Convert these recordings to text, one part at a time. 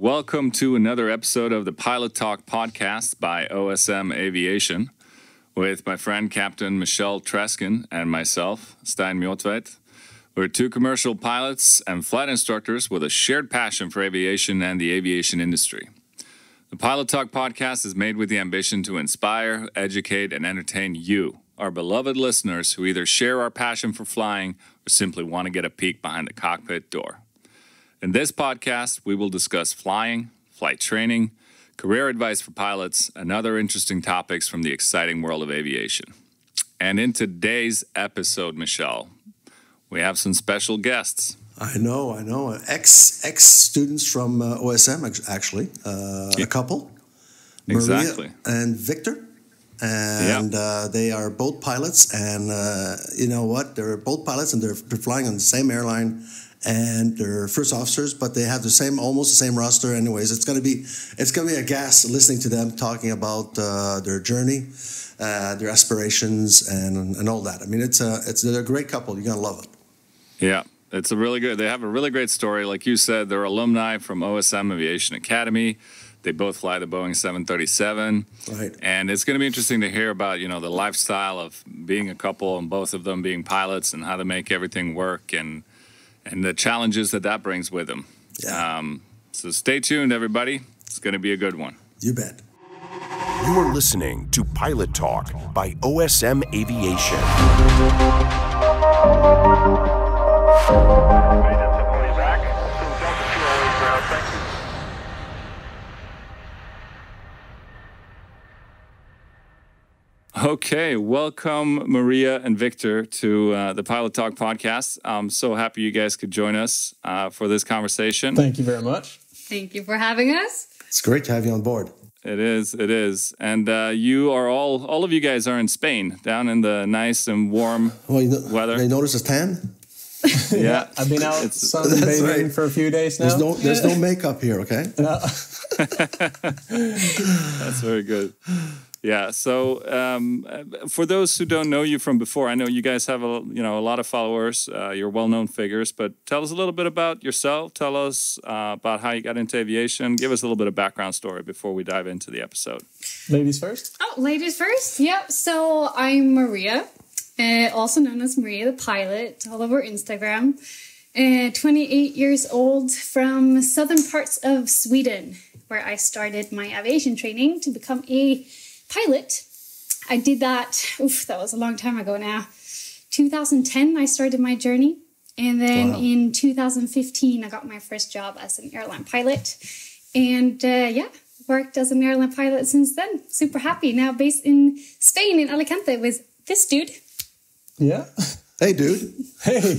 Welcome to another episode of the Pilot Talk podcast by OSM Aviation with my friend Captain Michelle Treskin and myself, Stein Mjøtveit. We're two commercial pilots and flight instructors with a shared passion for aviation and the aviation industry. The Pilot Talk podcast is made with the ambition to inspire, educate, and entertain you, our beloved listeners who either share our passion for flying or simply want to get a peek behind the cockpit door. In this podcast, we will discuss flying, flight training, career advice for pilots, and other interesting topics from the exciting world of aviation. And in today's episode, Michelle, we have some special guests. I know. Ex-students from OSM, actually. Yeah. A couple. Exactly. Maria and Victor. And they are both pilots. And you know what? They're both pilots, and they're flying on the same airline. And they're first officers, but they have the same, almost the same roster. Anyways, it's gonna be a gas listening to them talking about their journey, their aspirations, and all that. I mean, they're a great couple. You're gonna love it. Yeah, it's a really good. They have a really great story, like you said. They're alumni from OSM Aviation Academy. They both fly the Boeing 737, right? And it's going to be interesting to hear about, you know, the lifestyle of being a couple and both of them being pilots and how to make everything work and the challenges that brings with them. Yeah. So stay tuned, everybody. It's going to be a good one. You bet. You are listening to Pilot Talk by OSM Aviation. Okay, welcome Maria and Victor to the Pilot Talk podcast. I'm so happy you guys could join us for this conversation. Thank you very much. Thank you for having us. It's great to have you on board. It is. And all of you guys are in Spain, down in the nice and warm weather. They notice a tan? Yeah. I've been out sunbathing for a few days now. There's no makeup here, okay? No. That's very good. Yeah, so for those who don't know you from before, I know you guys have a lot of followers. You're well-known figures, but tell us a little bit about yourself. Tell us about how you got into aviation. Give us a little bit of background story before we dive into the episode. Ladies first. Oh, ladies first. Yeah. So I'm Maria, also known as Maria the Pilot, all over Instagram. 28 years old, from southern parts of Sweden, where I started my aviation training to become a pilot. I did that, that was a long time ago now. 2010, I started my journey. And then in 2015, I got my first job as an airline pilot. And worked as an airline pilot since then. Super happy. Now based in Spain, in Alicante, with this dude. Yeah. Hey, dude. Hey.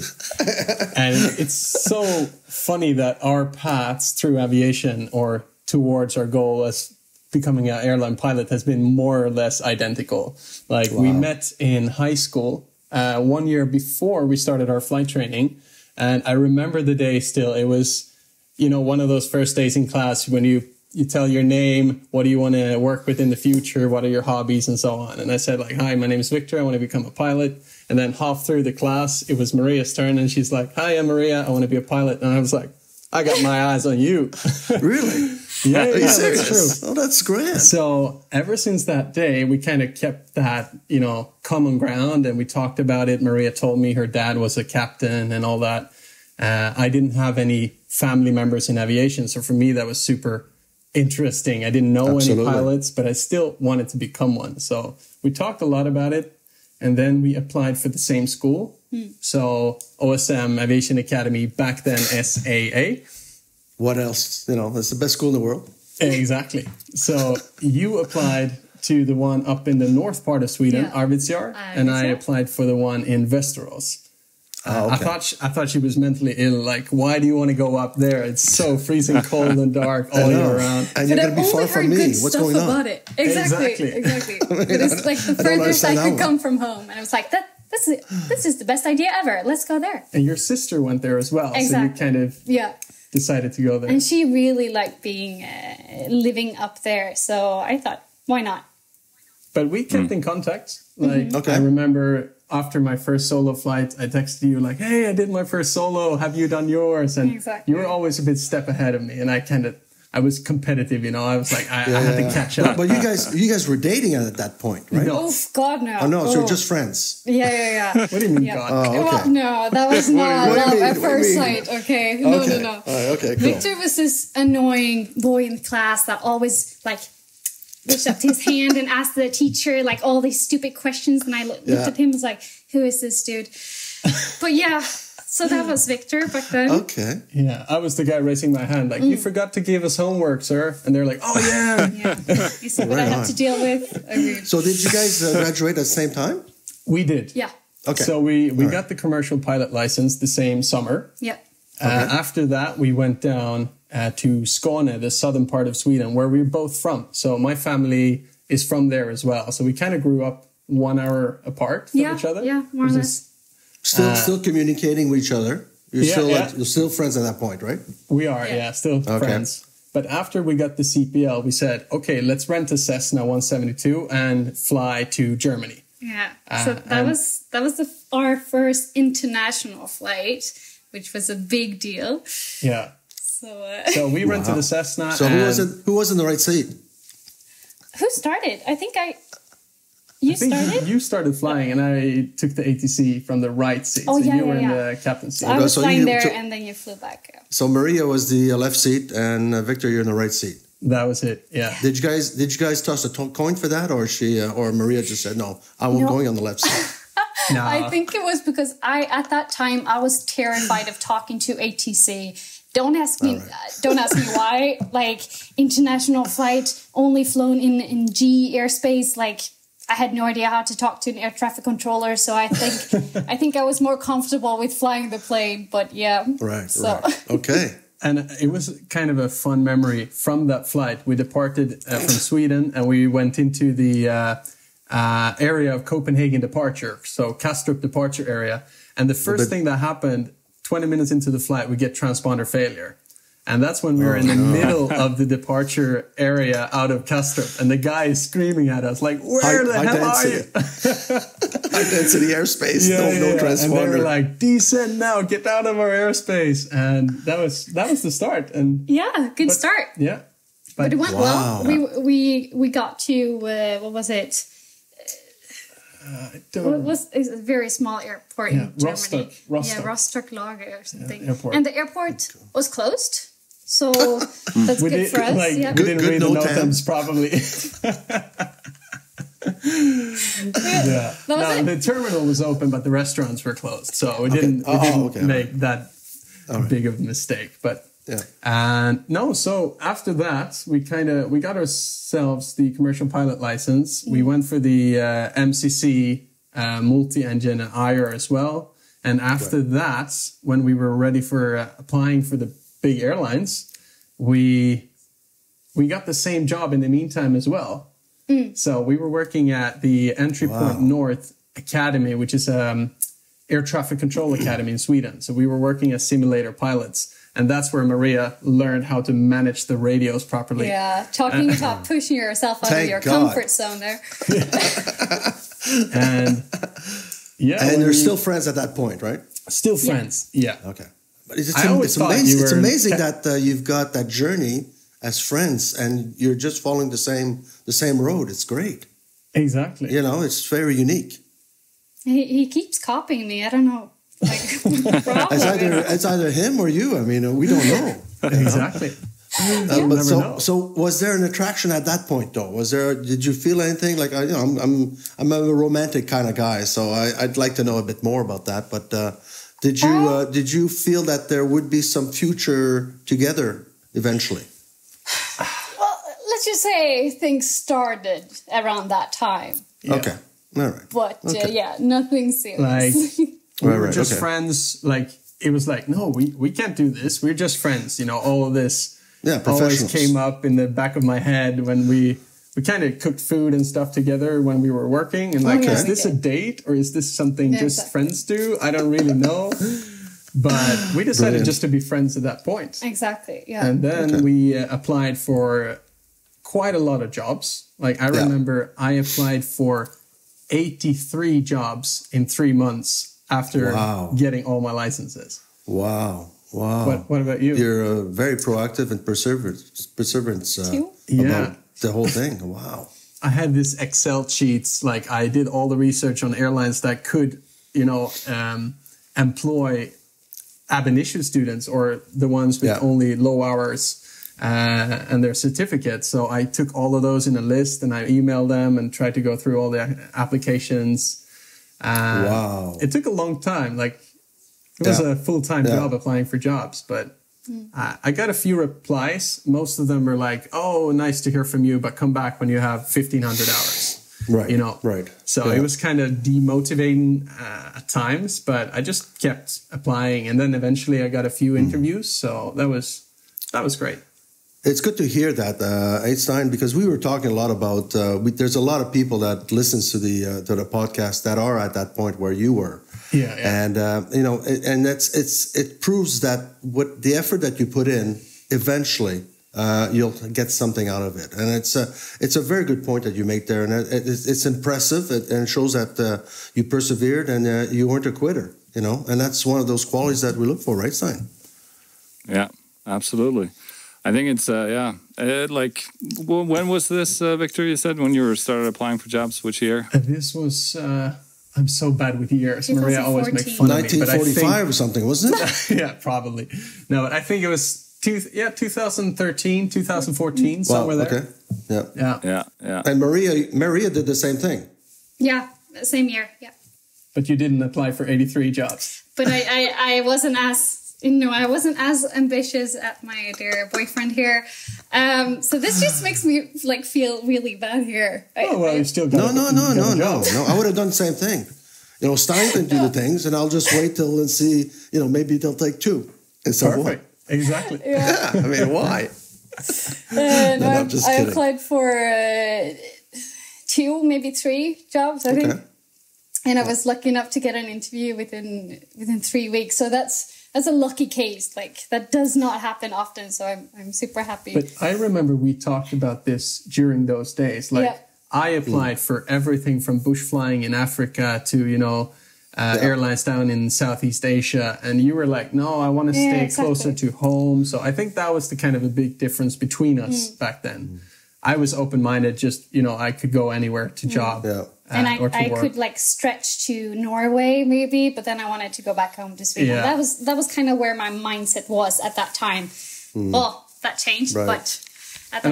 And it's so funny that our paths through aviation or towards our goal as becoming an airline pilot has been more or less identical. Like we met in high school 1 year before we started our flight training. And I remember the day still. It was, you know, one of those first days in class when you tell your name, what do you want to work with in the future? What are your hobbies and so on? And I said like, hi, my name is Victor. I want to become a pilot. And then half through the class, it was Maria's turn. And she's like, hi, I'm Maria. I want to be a pilot. And I was like, I got my eyes on you. Really? Yeah, that's true. Oh, that's great. So ever since that day, we kind of kept that, you know, common ground, and we talked about it. Maria told me her dad was a captain and all that. I didn't have any family members in aviation. So for me, that was super interesting. I didn't know any pilots, but I still wanted to become one. So we talked a lot about it. And then we applied for the same school. Mm. So OSM Aviation Academy, back then SAA. What else? You know, that's the best school in the world. Exactly. So you applied to the one up in the north part of Sweden, Arvidsjar, and I applied for the one in Vesteros. Okay. I thought she was mentally ill. Like, why do you want to go up there? It's so freezing cold and dark all year round. And you're going to be far from me. What's going on? About it. Exactly. It is like the furthest I could come from home. And I was like, this is the best idea ever. Let's go there. And your sister went there as well. Exactly. So you kind of... Yeah. Decided to go there. And she really liked being living up there. So I thought, why not? But we kept in contact. Like, I remember after my first solo flight, I texted you like, hey, I did my first solo. Have you done yours? And you were always a bit step ahead of me. And I kind of I was competitive, you know. I was like, I had to catch up. But you guys were dating at that point, right? No. Oh God, no! Oh no, so you're just friends. Yeah. What do you mean, God? Oh, okay. Well, no, that was not love at first sight. Okay, no. Right, okay, cool. Victor was this annoying boy in class that always like reached up to his hand and asked the teacher like all these stupid questions, and I looked at him and was like, "Who is this dude?" But yeah. So that was Victor back then. Okay. Yeah, I was the guy raising my hand, like, you forgot to give us homework, sir. And they're like, oh, yeah. You see what I had to deal with? Agreed. So did you guys graduate at the same time? We did. Yeah. Okay. So we got the commercial pilot license the same summer. Yeah. After that, we went down to Skåne, the southern part of Sweden, where we're both from. So my family is from there as well. So we kind of grew up 1 hour apart from each other. Yeah, more or less. Still communicating with each other. You're you're still friends at that point, right? We are, still friends. But after we got the CPL, we said, okay, let's rent a Cessna 172 and fly to Germany. Yeah, so that was our first international flight, which was a big deal. Yeah. So so we rented the Cessna. So who was in the right seat? Who started? You started flying, and I took the ATC from the right seat. Oh, yeah, and you were in the captain's seat. So I was flying and then you flew back. Yeah. So Maria was the left seat, and Victor, you're in the right seat. That was it. Yeah. Did you guys toss a coin for that, or she or Maria just said no? I won't going on the left seat. No. I think it was because at that time I was terrified of talking to ATC. Don't ask me. Right. Don't ask me why. Like international flight, only flown in G airspace, like. I had no idea how to talk to an air traffic controller, so I think I was more comfortable with flying the plane. But right. Okay. And it was kind of a fun memory from that flight. We departed from Sweden, and we went into the area of Copenhagen departure, so Kastrup departure area. And the first thing that happened, 20 minutes into the flight, we get transponder failure. And that's when we were in the middle of the departure area out of Kastrup. And the guy is screaming at us, like, where the hell are you? I dance in the airspace. No transponder. And they were like, descend now. Get out of our airspace. And that was the start. And good start. Yeah. But it went well. We got to, what was it? It was a very small airport in Germany. Rostock. Yeah, Rostock Lager or something. And the airport was closed. So that's good for us. Like, we didn't read the NOTAMs probably. The terminal was open, but the restaurants were closed. So we didn't make that big of a mistake. But so after that, we got ourselves the commercial pilot license. We went for the MCC multi-engine and IR as well. And after that, when we were ready for applying for the big airlines, we got the same job in the meantime as well. So we were working at the Entry Point North Academy, which is air traffic control academy in Sweden. So we were working as simulator pilots. And that's where Maria learned how to manage the radios properly. Yeah, talking about pushing yourself out of your comfort zone there. And they're still friends at that point, right? Still friends, Okay. But it's amazing, that you've got that journey as friends and you're just following the same road. It's great. Exactly. You know, it's very unique. He keeps copying me. I don't know. Like, it's either him or you. I mean, we don't know. Exactly. So was there an attraction at that point, though? Did you feel anything? Like, I'm a romantic kind of guy, so I'd like to know a bit more about that. But did you feel that there would be some future together eventually? Well, let's just say things started around that time. Yeah. Okay. All right. But nothing serious. Like, We were just friends. Like, it was like, no, we can't do this. We're just friends. You know, all of this always came up in the back of my head when we kind of cooked food and stuff together when we were working. And like, is this a date or is this something just friends do? I don't really know. But we decided just to be friends at that point. Exactly. Yeah. And then we applied for quite a lot of jobs. Like, I remember I applied for 83 jobs in 3 months. After getting all my licenses. Wow. Wow. What about you? You're very proactive and perseverance about the whole thing. Wow. I had these Excel sheets, like I did all the research on airlines that could, you know, employ ab initio students or the ones with only low hours and their certificates. So I took all of those in a list and I emailed them and tried to go through all the applications. Wow. It took a long time. Like it was a full-time job applying for jobs, but I got a few replies. Most of them were like, oh, nice to hear from you, but come back when you have 1,500 hours. Right. You know, right. So it was kind of demotivating at times, but I just kept applying. And then eventually I got a few interviews. So that was great. It's good to hear that, Stein, because we were talking a lot about, there's a lot of people that listens to the podcast that are at that point where you were. Yeah, yeah. And, you know, and it proves that what the effort that you put in, eventually you'll get something out of it. And it's a very good point that you make there. And it's impressive. It shows that you persevered and you weren't a quitter, you know. And that's one of those qualities that we look for, right, Stein? Yeah, absolutely. I think it's, when was this, Victor, you said, when you started applying for jobs? Which year? This was... I'm so bad with years. Maria always makes fun of me. 1945 or something, wasn't it? Yeah, probably. No, but I think it was 2013, 2014, wow, somewhere there. Okay. Yeah. Yeah. Yeah. Yeah. And Maria did the same thing. Yeah, same year. Yeah. But you didn't apply for 83 jobs. But I wasn't as ambitious at my dear boyfriend here. So this just makes me like feel really bad here. Oh, well, you still got No. I would have done the same thing. You know, Stein can do the things, and I'll just wait till and see. You know, maybe they'll take two instead of one. Exactly. Yeah. I mean, why? No, I'm just kidding. I applied for 2, maybe 3 jobs. I think, and I was lucky enough to get an interview within 3 weeks. So that's a lucky case. Like that does not happen often. So I'm super happy. But I remember we talked about this during those days. Like I applied for everything from bush flying in Africa to, you know, airlines down in Southeast Asia. And you were like, no, I want to stay closer to home. So I think that was the kind of a big difference between us back then. I was open-minded, just, you know, I could go anywhere to job. Yeah. And I could like stretch to Norway maybe, but then I wanted to go back home to Sweden. Yeah. That was kind of where my mindset was at that time. Well, that changed, but at that time.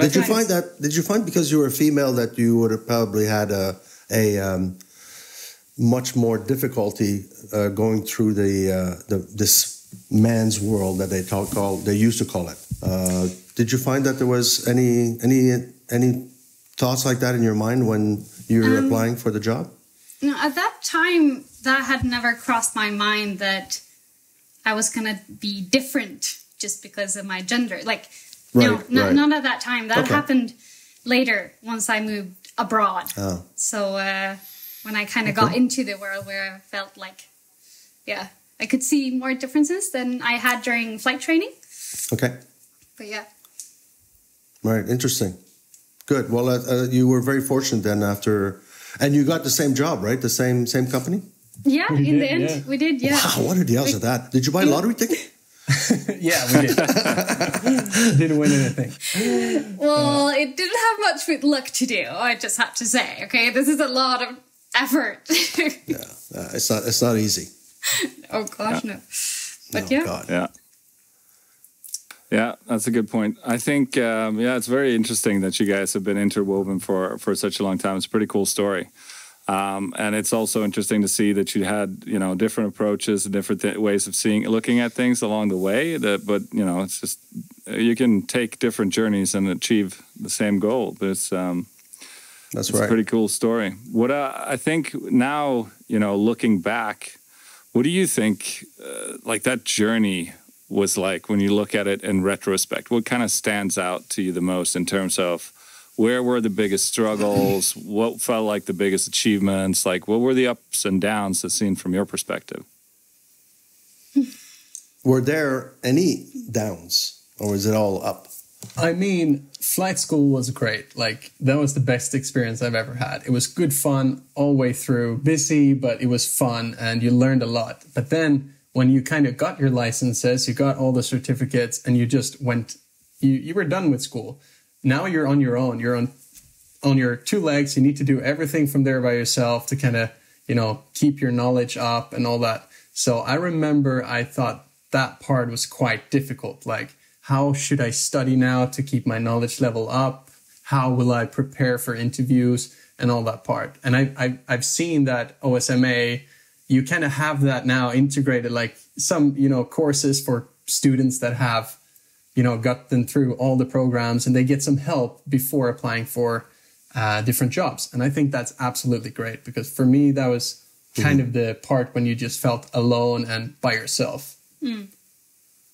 Did you find because you were a female that you would have probably had a much more difficulty going through this man's world that they used to call it. Did you find that there was any thoughts like that in your mind when you were applying for the job? No, at that time, that had never crossed my mind that I was going to be different just because of my gender. Like, none at that time. That happened later once I moved abroad. Oh. So when I kind of got into the world where I felt like, I could see more differences than I had during flight training. Okay. But yeah. Right. Interesting. Good. Well, you were very fortunate then after, and you got the same job, right? The same company? Yeah, we did, yeah. Wow, what are the odds of that? Did you buy a lottery ticket? Yeah, we did. Didn't win anything. Well, it didn't have much with luck to do, I just have to say, okay? This is a lot of effort. Yeah, it's not easy. Oh, gosh, no. But God. Yeah. Yeah, that's a good point. I think, it's very interesting that you guys have been interwoven for such a long time. It's a pretty cool story. And it's also interesting to see that you had, you know, different approaches and different ways of looking at things along the way. But, you know, it's just, you can take different journeys and achieve the same goal. But it's, it's a pretty cool story. What I think now, you know, looking back, what do you think, like that journey was like when you look at it in retrospect? What kind of stands out to you the most in terms of where were the biggest struggles? What felt like the biggest achievements? Like what were the ups and downs as seen from your perspective? Were there any downs or is it all up? I mean, flight school was great. Like that was the best experience I've ever had. It was good fun all the way through, busy, but it was fun and you learned a lot. But then when you kind of got your licenses, you got all the certificates, and you just went, you were done with school. Now you're on your own. You're on your two legs. You need to do everything from there by yourself to kind of, you know, keep your knowledge up and all that. So I remember I thought that part was quite difficult. Like, how should I study now to keep my knowledge level up? How will I prepare for interviews and all that part? And I've seen that OSMA, you kind of have that now integrated, like some, you know, courses for students that have, you know, gotten through all the programs, and they get some help before applying for different jobs. And I think that's absolutely great, because for me, that was kind of the part when you just felt alone and by yourself. Mm.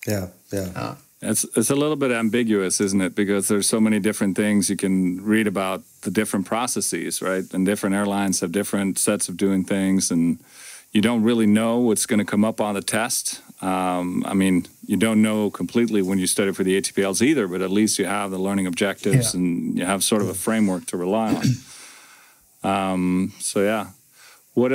Yeah, yeah. It's a little bit ambiguous, isn't it? Because there's so many different things you can read about the different processes, right? And different airlines have different sets of doing things, and you don't really know what's going to come up on the test. I mean, you don't know completely when you study for the ATPLs either, but at least you have the learning objectives and you have sort of a framework to rely on. So yeah, what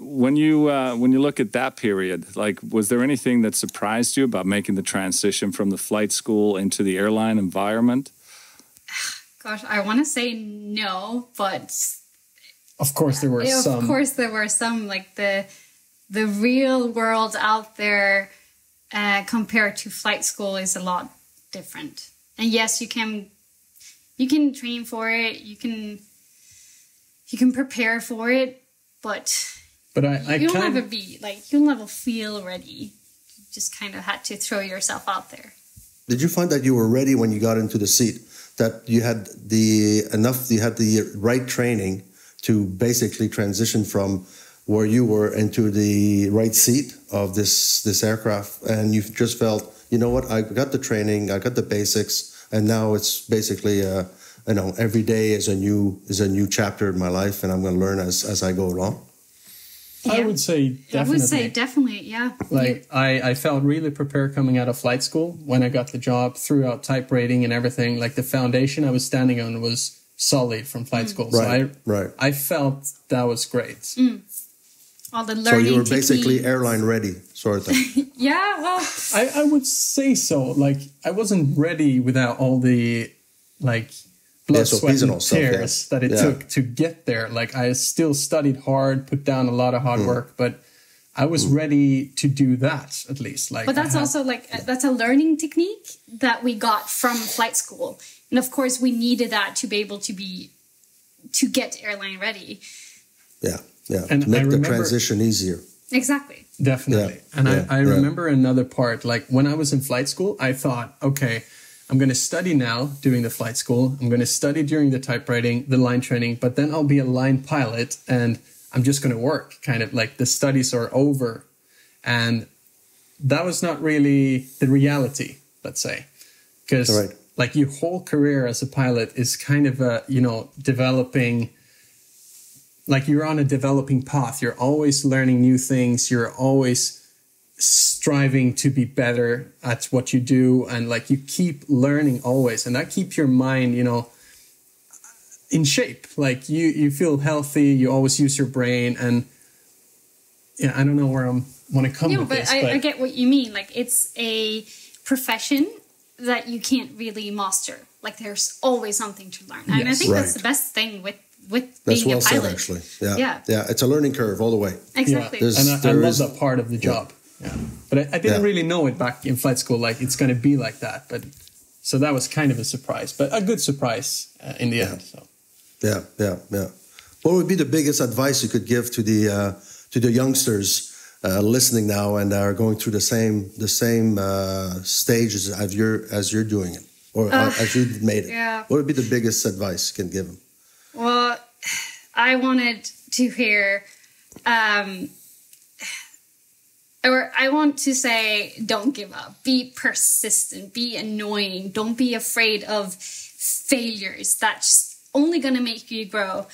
when you look at that period, like, was there anything that surprised you about making the transition from the flight school into the airline environment? Gosh, I want to say no, but of course there were some. Of course there were some, like the real world out there compared to flight school is a lot different. And yes, you can train for it, you can prepare for it, but you'll never be like, you'll never feel ready. You just kind of had to throw yourself out there. Did you find that you were ready when you got into the seat? That you had the right training to basically transition from where you were into the right seat of this aircraft, and you just felt, you know what, I got the training, I got the basics, and now it's basically, you know, every day is a new chapter in my life, and I'm going to learn as I go along. Yeah. I would say definitely. Yeah. Like, I felt really prepared coming out of flight school when I got the job, throughout type rating and everything. Like, the foundation I was standing on was solid from flight school. Right, so I felt that was great. Mm. All the learning. So you were basically airline ready, sort of thing. Yeah, well, I would say so. Like, I wasn't ready without all the, like, blood, sweat, and tears that it took to get there. Like, I still studied hard, put down a lot of hard work, but I was ready to do that, at least. Like, but that's also, like, that's a learning technique that we got from flight school, and of course we needed that to be able to get airline ready. Yeah. Yeah, and to make the transition easier. Exactly. Definitely. Yeah, and I remember another part, like when I was in flight school, I thought, okay, I'm going to study now doing the flight school. I'm going to study during the typewriting, the line training, but then I'll be a line pilot and I'm just going to work, kind of like the studies are over. And that was not really the reality, let's say, because like your whole career as a pilot is kind of a, you know, developing. Like, you're on a developing path. You're always learning new things. You're always striving to be better at what you do. And like, you keep learning always. And that keeps your mind, you know, in shape. Like, you feel healthy. You always use your brain. And yeah, I don't know where I want to come with this. But I get what you mean. Like, it's a profession that you can't really master. Like, there's always something to learn. Yes. And I think that's the best thing with being a pilot. That's well said, actually. Yeah. Yeah. Yeah. It's a learning curve all the way. Exactly. Yeah. And I love that part of the job. Yeah. But I didn't really know it back in flight school, like it's going to be like that. But so that was kind of a surprise, but a good surprise in the end. So. Yeah. Yeah. Yeah. What would be the biggest advice you could give to the youngsters listening now and are going through the same stages as you're doing it, or as you made it? Yeah. What would be the biggest advice you can give them? Well, I wanted to hear, or I want to say, don't give up. Be persistent. Be annoying. Don't be afraid of failures. That's only going to make you grow.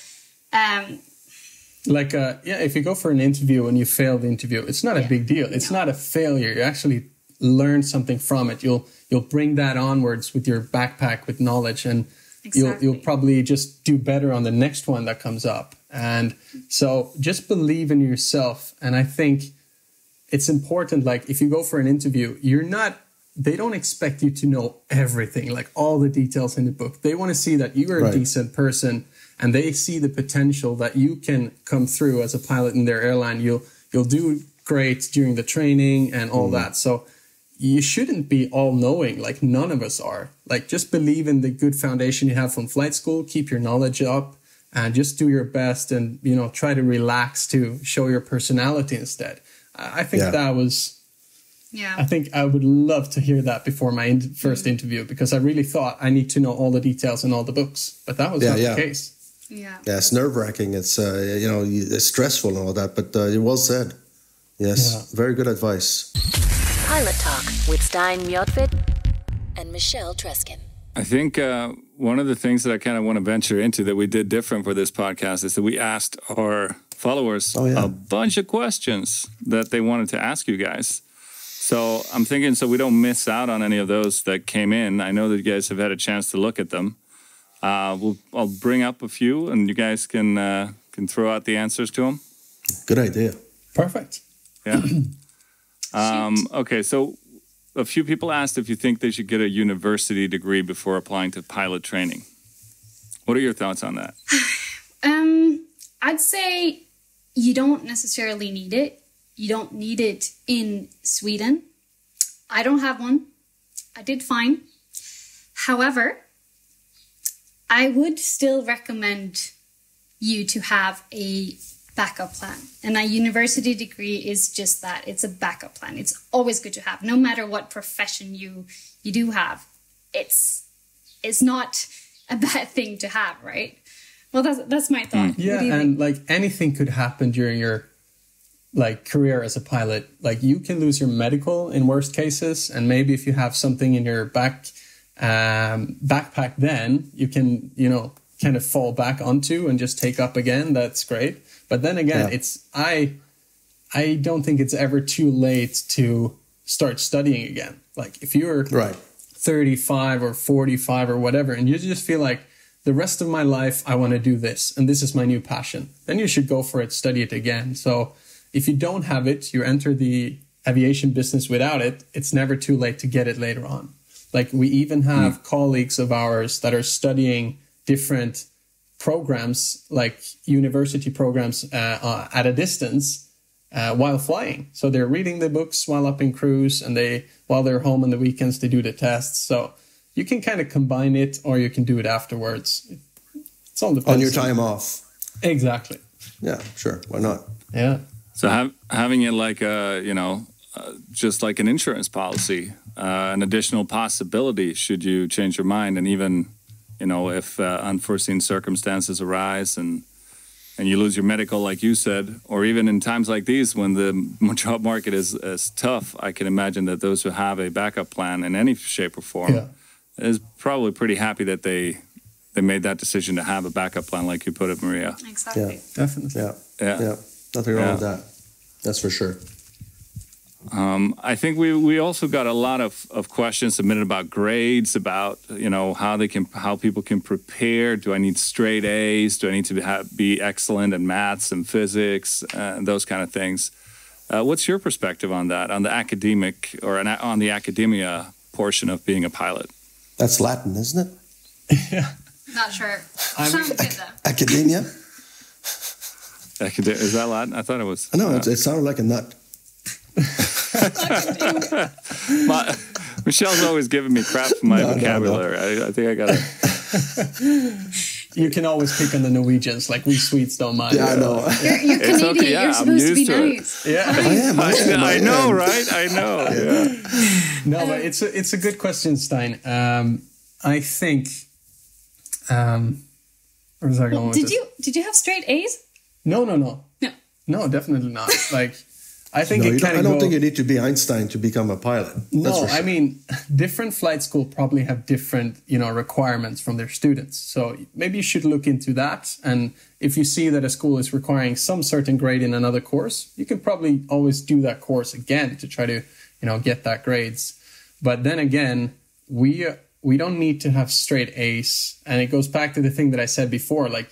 If you go for an interview and you fail the interview, it's not a big deal. It's not a failure. You actually learn something from it. You'll bring that onwards with your backpack with knowledge, and exactly. You'll probably just do better on the next one that comes up. And so just believe in yourself. And I think it's important, like if you go for an interview, they don't expect you to know everything, like all the details in the book. They want to see that you are a decent person, and they see the potential that you can come through as a pilot in their airline. You'll do great during the training and all that. So you shouldn't be all-knowing, like none of us are. Like, just believe in the good foundation you have from flight school, keep your knowledge up, and just do your best, and try to relax to show your personality instead. I think that was... Yeah. I think I would love to hear that before my first interview, because I really thought I need to know all the details in all the books, but that was not the case. Yeah. Yeah, it's nerve-wracking. It's it's stressful and all that, but well said. Yes, very good advice. Pilot Talk with Stein Mjøtveit and Michelle Treskin. I think one of the things that I kind of want to venture into that we did different for this podcast is that we asked our followers a bunch of questions that they wanted to ask you guys. So I'm thinking, so we don't miss out on any of those that came in. I know that you guys have had a chance to look at them. I'll bring up a few, and you guys can throw out the answers to them. Good idea. Perfect. Yeah. Okay, so a few people asked if you think they should get a university degree before applying to pilot training. What are your thoughts on that? I'd say you don't necessarily need it. You don't need it in Sweden. I don't have one. I did fine. However, I would still recommend you to have a backup plan. And a university degree is just that. It's a backup plan. It's always good to have, no matter what profession you do have. It's not a bad thing to have, right? Well, that's my thought. Yeah, and like anything could happen during your career as a pilot. Like, you can lose your medical in worst cases, and maybe if you have something in your backpack, then you can kind of fall back onto and just take up again. That's great. But then again, it's I don't think it's ever too late to start studying again. Like, if you're 35 or 45 or whatever, and you just feel like the rest of my life I want to do this, and this is my new passion, then you should go for it, study it again. So if you don't have it, you enter the aviation business without it, it's never too late to get it later on. Like, we even have colleagues of ours that are studying different programs, like university programs at a distance while flying. So they're reading the books while up in cruise, and while they're home on the weekends, they do the tests. So you can kind of combine it, or you can do it afterwards. It's all depends on your time off. Exactly. Yeah, sure. Why not? Yeah. So having it like a, just like an insurance policy, an additional possibility should you change your mind. And even, if unforeseen circumstances arise and you lose your medical, like you said, or even in times like these when the job market is tough, I can imagine that those who have a backup plan in any shape or form is probably pretty happy that they made that decision to have a backup plan, like you put it, Maria. Exactly. Yeah, definitely. Yeah. Yeah. Yeah. Nothing wrong with that. That's for sure. I think we also got a lot of questions submitted about grades, about how people can prepare. Do I need straight A's? Do I need to be excellent in maths and physics and those kind of things? What's your perspective on that, on the academic or on the academia portion of being a pilot? That's Latin, isn't it? Yeah. Not sure. Sounds good though. Academia. Is that Latin? I thought it was. No, it sounded like a nut. Michelle's always giving me crap for my vocabulary. No. I think I gotta. You can always pick on the Norwegians. Like, we Swedes don't mind. Yeah, I know. You're Canadian. Okay, you're supposed to be nice. Yeah, I know, right? I know. Yeah. No, but it's a good question, Stein. I think. Where was I going with this? Did you have straight A's? No, definitely not. Like, I think I don't think you need to be Einstein to become a pilot. No, I mean, different flight school probably have different, requirements from their students. So maybe you should look into that. And if you see that a school is requiring some certain grade in another course, you can probably always do that course again to try to, get that grades. But then again, we don't need to have straight A's. And it goes back to the thing that I said before, like,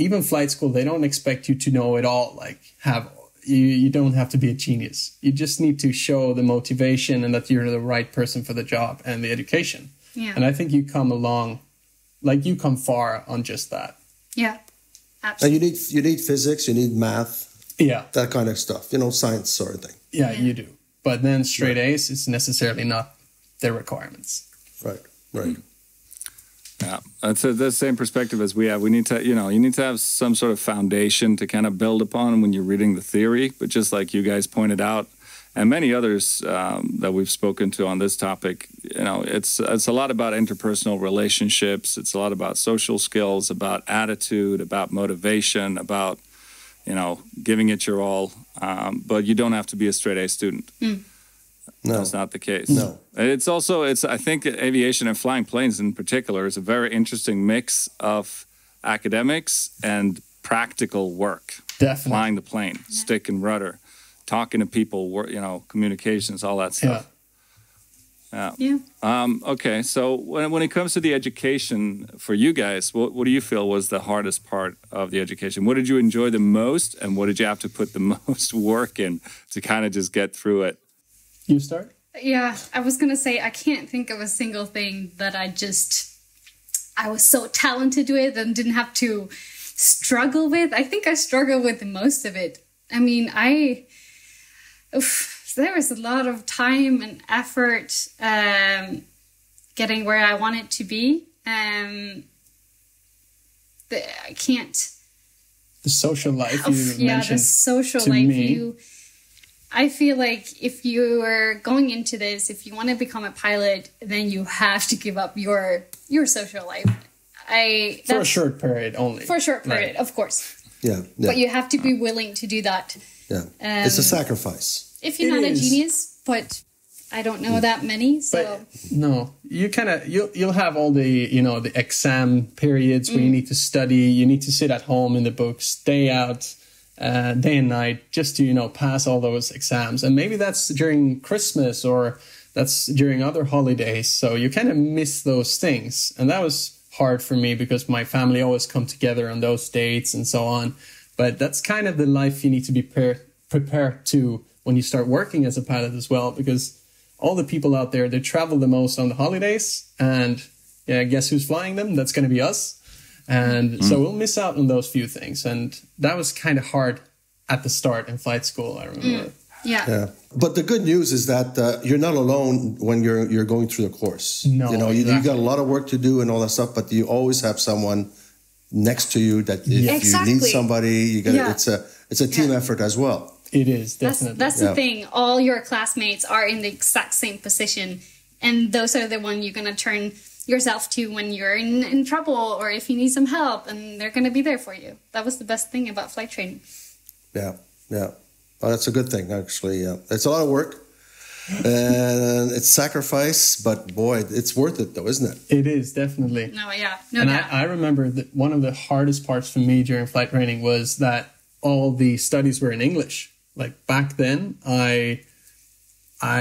even flight school, they don't expect you to know it all, like have you don't have to be a genius. You just need to show the motivation and that you're the right person for the job and the education. Yeah. And I think you come along, like you come far on just that. Yeah, absolutely. Now you need physics, you need math. Yeah. That kind of stuff, you know, science sort of thing. Yeah, yeah. You do. But then straight A's is necessarily not their requirements. Right, right. Mm. Yeah, it's the same perspective as we have. We need to, you know, you need to have some sort of foundation to kind of build upon when you're reading the theory. But just like you guys pointed out, and many others that we've spoken to on this topic, you know, it's a lot about interpersonal relationships. It's a lot about social skills, about attitude, about motivation, about, you know, giving it your all. But you don't have to be a straight A student. Mm. No. That's not the case. No. It's also, I think aviation and flying planes in particular is a very interesting mix of academics and practical work. Definitely. Flying the plane, stick and rudder, talking to people, you know, communications, all that stuff. Yeah. Yeah. Okay. So when it comes to the education for you guys, what do you feel was the hardest part of the education? What did you enjoy the most and what did you have to put the most work in to kind of just get through it? You start? Yeah, I was going to say, I can't think of a single thing that I was so talented with and didn't have to struggle with. I think I struggled with most of it. I mean, there was a lot of time and effort getting where I wanted to be. I can't. The social life you mentioned. Yeah, the social life you... I feel like if you are going into this, if you want to become a pilot, then you have to give up your social life. For a short period only. For a short period, of course. Yeah, yeah. But you have to be willing to do that. Yeah, it's a sacrifice. If you're not a genius, but I don't know that many. So but no, you kind of you'll have all the the exam periods where you need to study. You need to sit at home in the books day out. Day and night just to pass all those exams, and maybe that's during Christmas or that's during other holidays, so you kind of miss those things. And that was hard for me because my family always come together on those dates and so on, but that's kind of the life you need to be prepared to when you start working as a pilot as well, because all the people out there, they travel the most on the holidays, and yeah, guess who's flying them? That's going to be us. And so we'll miss out on those few things. And that was kind of hard at the start in flight school, I remember. Yeah. But the good news is that you're not alone when you're going through the course. No, exactly. You've got a lot of work to do and all that stuff, but you always have someone next to you that if you need somebody, you got it's a team effort as well. It is, definitely. That's the thing. All your classmates are in the exact same position, and those are the one you're going to turn yourself to when you're in trouble or if you need some help, and they're going to be there for you. That was the best thing about flight training. Yeah. Well, that's a good thing, actually. Yeah. It's a lot of work and it's sacrifice, but boy, it's worth it though, isn't it? It is, definitely. No doubt. I remember that one of the hardest parts for me during flight training was that all the studies were in English. Like back then,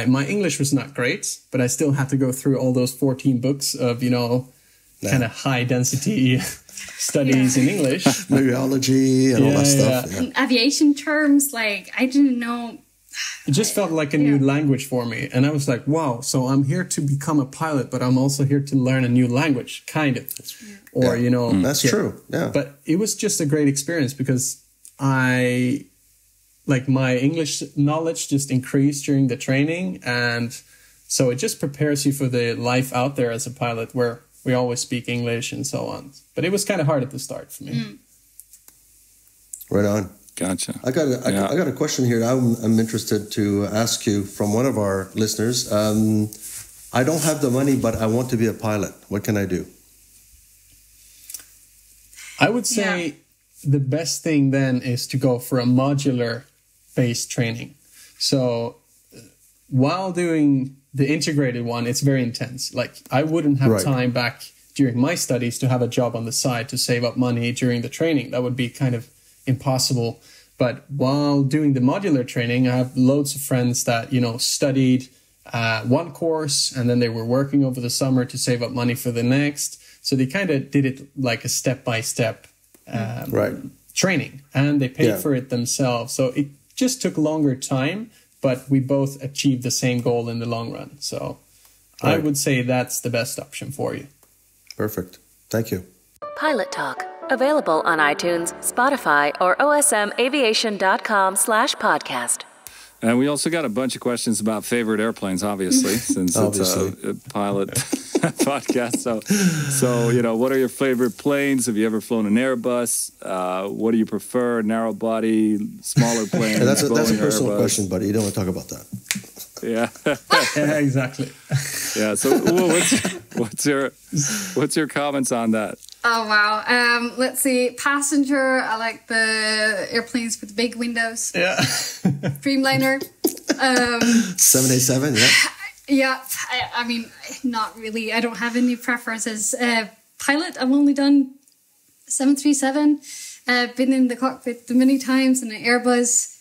my English was not great, but I still had to go through all those 14 books of, kind of high density studies in English. Meteorology and all that stuff. Yeah. And aviation terms, like, I didn't know. It just felt like a new language for me. And I was like, wow, so I'm here to become a pilot, but I'm also here to learn a new language, kind of. Yeah. Or, That's true, yeah. But it was just a great experience because my English knowledge just increased during the training. And so it just prepares you for the life out there as a pilot where we always speak English and so on. But it was kind of hard at the start for me. Mm. Right on. Gotcha. I got a question here I'm interested to ask you from one of our listeners. I don't have the money, but I want to be a pilot. What can I do? I would say the best thing then is to go for a modular based training. So while doing the integrated one, it's very intense. Like I wouldn't have time back during my studies to have a job on the side to save up money during the training. That would be kind of impossible. But while doing the modular training, I have loads of friends that, studied one course and then they were working over the summer to save up money for the next. So they kind of did it like a step-by-step training, and they paid for it themselves. So it just took longer time, but we both achieved the same goal in the long run. So right. I would say that's the best option for you. Perfect. Thank you. Pilot Talk, available on iTunes, Spotify, or osmaviation.com/podcast. And we also got a bunch of questions about favorite airplanes, obviously, since it's a pilot podcast. So, you know, what are your favorite planes? Have you ever flown an Airbus? What do you prefer? Narrow body, smaller planes? That's a personal Airbus question, buddy. You don't want to talk about that. Yeah, exactly. Yeah. So, well, what's your comments on that? Oh, wow. Let's see. Passenger, I like the airplanes with big windows. Yeah. Dreamliner. 787, yeah. Yeah. I mean, not really. I don't have any preferences. Pilot, I've only done 737. Been in the cockpit many times in the Airbus.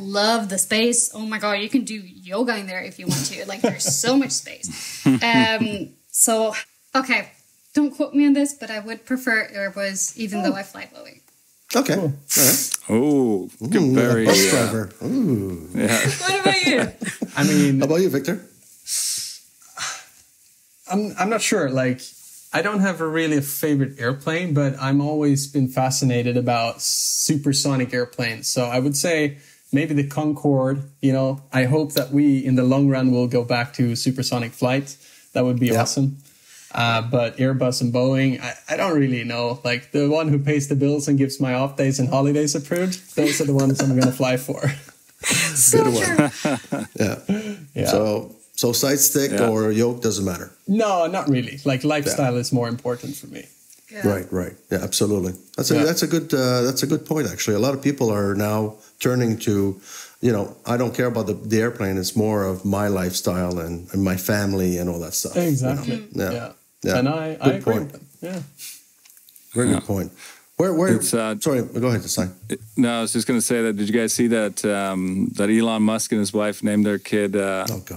Love the space. Oh, my God. You can do yoga in there if you want to. Like, there's so much space. So, okay. Don't quote me on this, but I would prefer Airbus, even though I fly Boeing. Okay. Cool. All right. Oh, good. Very bus driver. Ooh. Yeah. What about you? I mean, how about you, Victor? I'm not sure. Like, I don't have a really favorite airplane, but I'm always been fascinated about supersonic airplanes. So I would say maybe the Concorde. You know, I hope that we in the long run will go back to supersonic flight. That would be awesome. But Airbus and Boeing, I don't really know. Like, the one who pays the bills and gives my off days and holidays approved, those are the ones I'm going to fly for. So true. Yeah. So side stick or yoke doesn't matter. No, not really. Like, lifestyle is more important for me. Yeah. Right. Yeah, absolutely. That's a good point, actually. A lot of people are now turning to, you know, I don't care about the airplane. It's more of my lifestyle and my family and all that stuff. Exactly. You know? Yeah. And I agree with them. Yeah. Very good point. Where sorry, go ahead, Stein. No, I was just going to say that, did you guys see that that Elon Musk and his wife named their kid something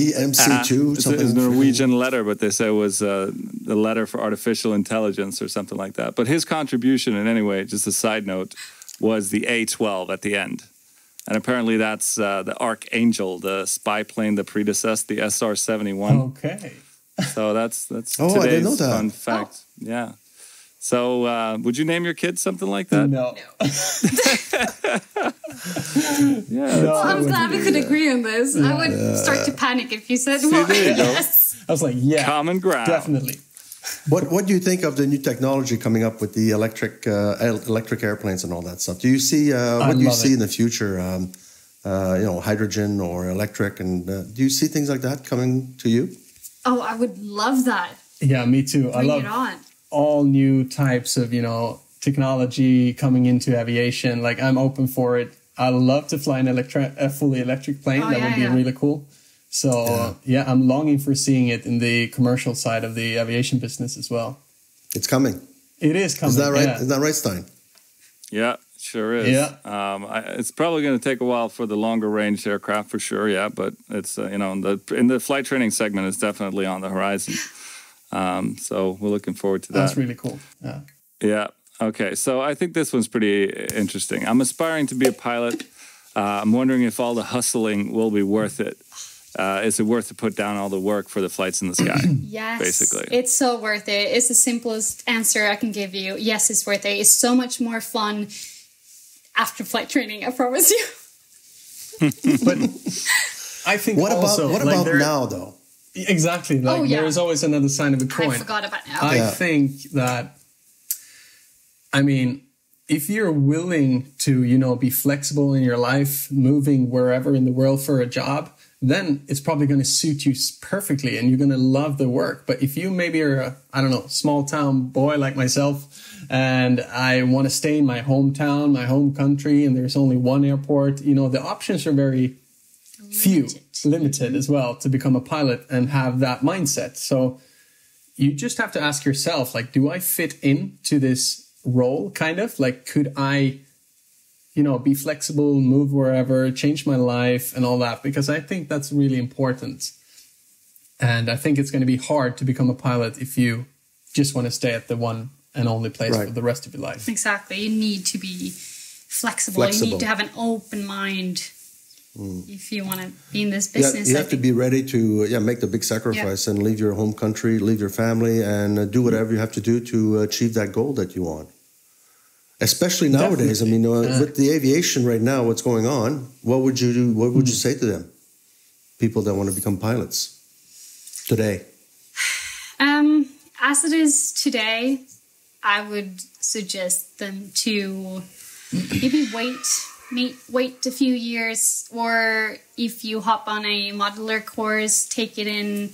EMC2 something? It's a Norwegian letter, but they say it was the letter for artificial intelligence or something like that. But his contribution, in any way, just a side note, was the A-12 at the end. And apparently that's the Archangel, the spy plane that predecessed the SR-71. Okay. So that's today's I didn't know that. Fun fact. Oh. Yeah. So would you name your kid something like that? No. Yeah. No, I'm glad we could agree on this. Yeah. I would start to panic if you said no. Yes. I was like, yeah. Common ground. Definitely. What do you think of the new technology coming up with the electric airplanes and all that stuff? Do you see what do you see in the future? You know, hydrogen or electric, and do you see things like that coming to you? Oh, I would love that. Yeah, me too. I love all new types of, you know, technology coming into aviation. Like, I'm open for it. I love to fly a fully electric plane. Oh, that would be really cool. So, yeah, I'm longing for seeing it in the commercial side of the aviation business as well. It's coming. It is coming. Is that right? Yeah. Is that right, Stein? Yeah, it sure is. Yeah. It's probably going to take a while for the longer range aircraft, for sure. Yeah, but it's you know, in the flight training segment, it's definitely on the horizon. So we're looking forward to that. That's really cool. Yeah. Yeah. Okay. So I think this one's pretty interesting. I'm aspiring to be a pilot. I'm wondering if all the hustling will be worth it. Is it worth to put down all the work for the flights in the sky? Yes, basically. It's so worth it. It's the simplest answer I can give you. Yes, it's worth it. It's so much more fun after flight training, I promise you. But I think what about now, though? Exactly. Like, there is always another side of the coin. I forgot about now. I think that, I mean, if you're willing to, you know, be flexible in your life, moving wherever in the world for a job, then it's probably going to suit you perfectly and you're going to love the work. But if you maybe are a, I don't know, small town boy like myself, and I want to stay in my hometown, my home country, and there's only one airport, you know, the options are very limited as well to become a pilot and have that mindset. So you just have to ask yourself, like, do I fit into this role? Kind of like, could I, you know, be flexible, move wherever, change my life and all that, because I think that's really important. And I think it's going to be hard to become a pilot if you just want to stay at the one an only place for the rest of your life. Exactly. You need to be flexible. You need to have an open mind if you want to be in this business. You have to be ready to make the big sacrifice and leave your home country, leave your family, and do whatever you have to do to achieve that goal that you want. Especially nowadays. Definitely. I mean, with the aviation right now, what's going on, what would you do? What would you say to them? People that want to become pilots today? As it is today, I would suggest them to maybe wait a few years, or if you hop on a modeler course, take it in,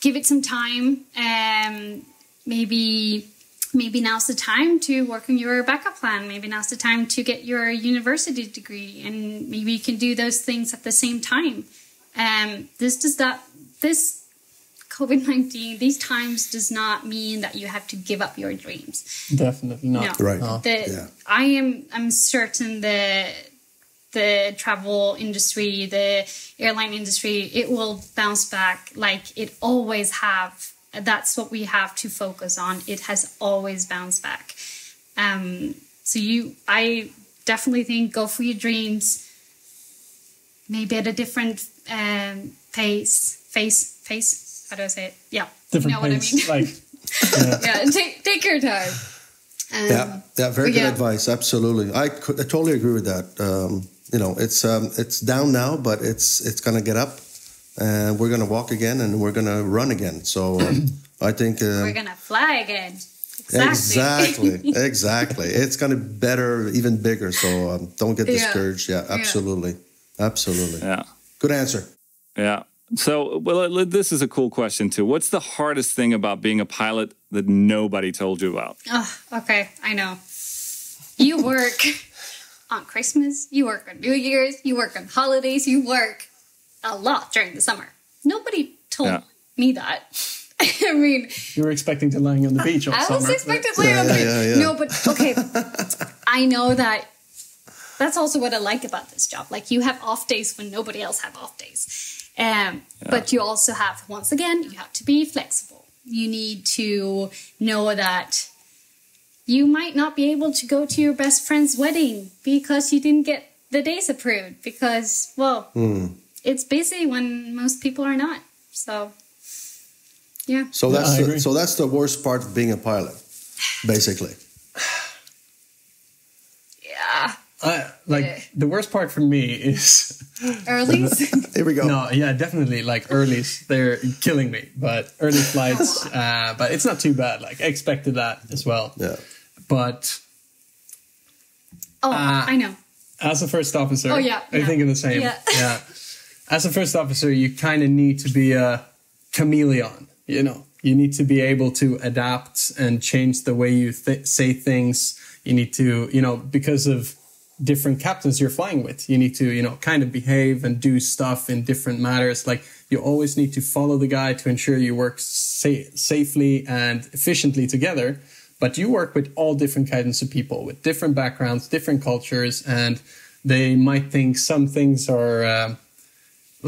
give it some time. Maybe now's the time to work on your backup plan. Maybe now's the time to get your university degree, and maybe you can do those things at the same time. This COVID-19, these times does not mean that you have to give up your dreams. Definitely not. No. Right. No. I'm certain that the travel industry, the airline industry, it will bounce back like it always have. That's what we have to focus on. It has always bounced back. I definitely think go for your dreams, maybe at a different pace. How do I say it? Yeah. Different pace. What I mean? Take your time. Very good advice. Absolutely. I totally agree with that. It's down now, but it's going to get up. And we're going to walk again, and we're going to run again. So I think... we're going to fly again. Exactly. It's going to be better, even bigger. So don't get discouraged. Yeah, absolutely. Yeah. Absolutely. Yeah. Good answer. Yeah. So, well, this is a cool question too. What's the hardest thing about being a pilot that nobody told you about? Oh, okay. I know. You work on Christmas. You work on New Year's. You work on holidays. You work a lot during the summer. Nobody told me that. I mean, you were expecting to lying on the beach all summer. I was expecting lying on the beach. Yeah. No, but okay. I know that's also what I like about this job. Like, you have off days when nobody else have off days. But you also have, once again, you have to be flexible. You need to know that you might not be able to go to your best friend's wedding because you didn't get the days approved because, well... It's busy when most people are not. So, yeah. So that's the worst part of being a pilot, basically. The worst part for me is earlies. Here we go. No, yeah, definitely like earlies. They're killing me. But early flights, but it's not too bad. Like, I expected that as well. Yeah. But I know. As a first officer, I think of the same. Yeah. As a first officer, you kind of need to be a chameleon, you know. You need to be able to adapt and change the way you say things. You need to, because of different captains you're flying with, you need to, kind of behave and do stuff in different matters. Like, you always need to follow the guy to ensure you work safely and efficiently together. But you work with all different kinds of people, with different backgrounds, different cultures, and they might think some things are...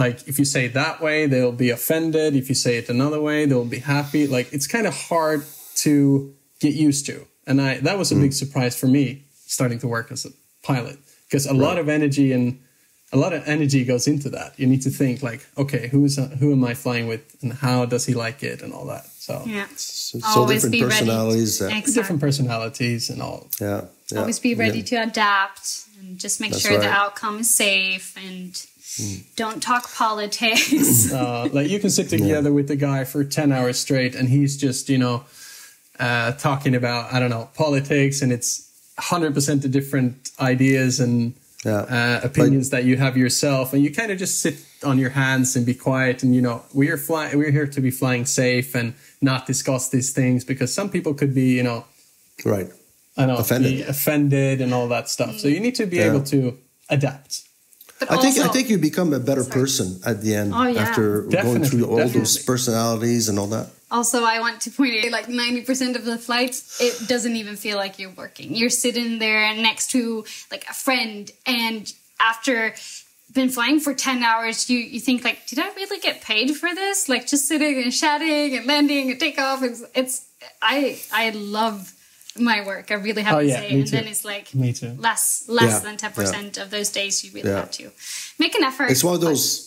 like, if you say it that way, they'll be offended. If you say it another way, they'll be happy. Like, it's kind of hard to get used to. And that was a big surprise for me, starting to work as a pilot. Because a lot of energy goes into that. You need to think, like, okay, who am I flying with? And how does he like it? And all that. So, so different personalities. Exactly. Different personalities and all. Yeah. Always be ready to adapt. And just make sure the outcome is safe and... Don't talk politics. Like, you can sit together with the guy for 10 hours straight and he's just, talking about, I don't know, politics, and it's 100% the different ideas and opinions that you have yourself. And you kind of just sit on your hands and be quiet. And, we're here to be flying safe and not discuss these things, because some people could be, offended and all that stuff. So you need to be able to adapt. But I think you become a better person at the end after going through all those personalities and all that. Also, I want to point out, like, 90% of the flights, it doesn't even feel like you're working. You're sitting there next to, like, a friend, and after been flying for 10 hours, you think, like, did I really get paid for this? Like, just sitting and chatting and landing and takeoff. It's I love my work. I really have to say. And then it's like less than 10% of those days you really have to make an effort. It's one of those.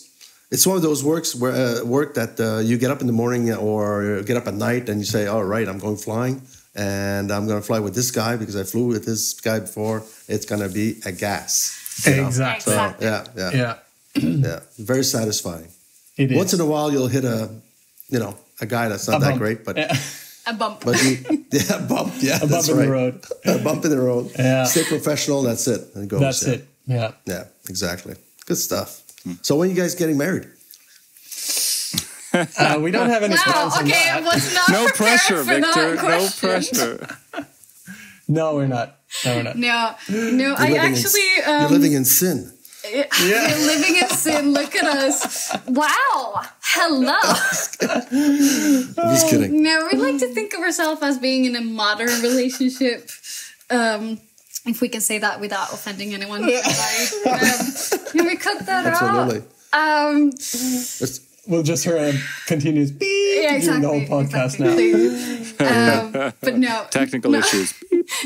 It's one of those works where you get up in the morning or get up at night and you say, "All right, I'm going flying, and I'm going to fly with this guy because I flew with this guy before. It's going to be a gas." Exactly. So, yeah. Very satisfying. It is. Once in a while, you'll hit a guy that's not that great, but a bump. But a bump. Yeah, a bump in the road. A bump in the road. Yeah. Stay professional. That's it. And go. That's it. Yeah. Yeah. Exactly. Good stuff. So when are you guys getting married? We don't have any plans. Okay, no pressure, Victor. No pressure. No, we're not. No. You're living in sin. You're living in sin. Look at us. Wow. Hello. I'm just kidding. No, we like to think of ourselves as being in a modern relationship. If we can say that without offending anyone, can we cut that out? We'll just hear a continuous beep during the whole podcast now. But no. Technical issues.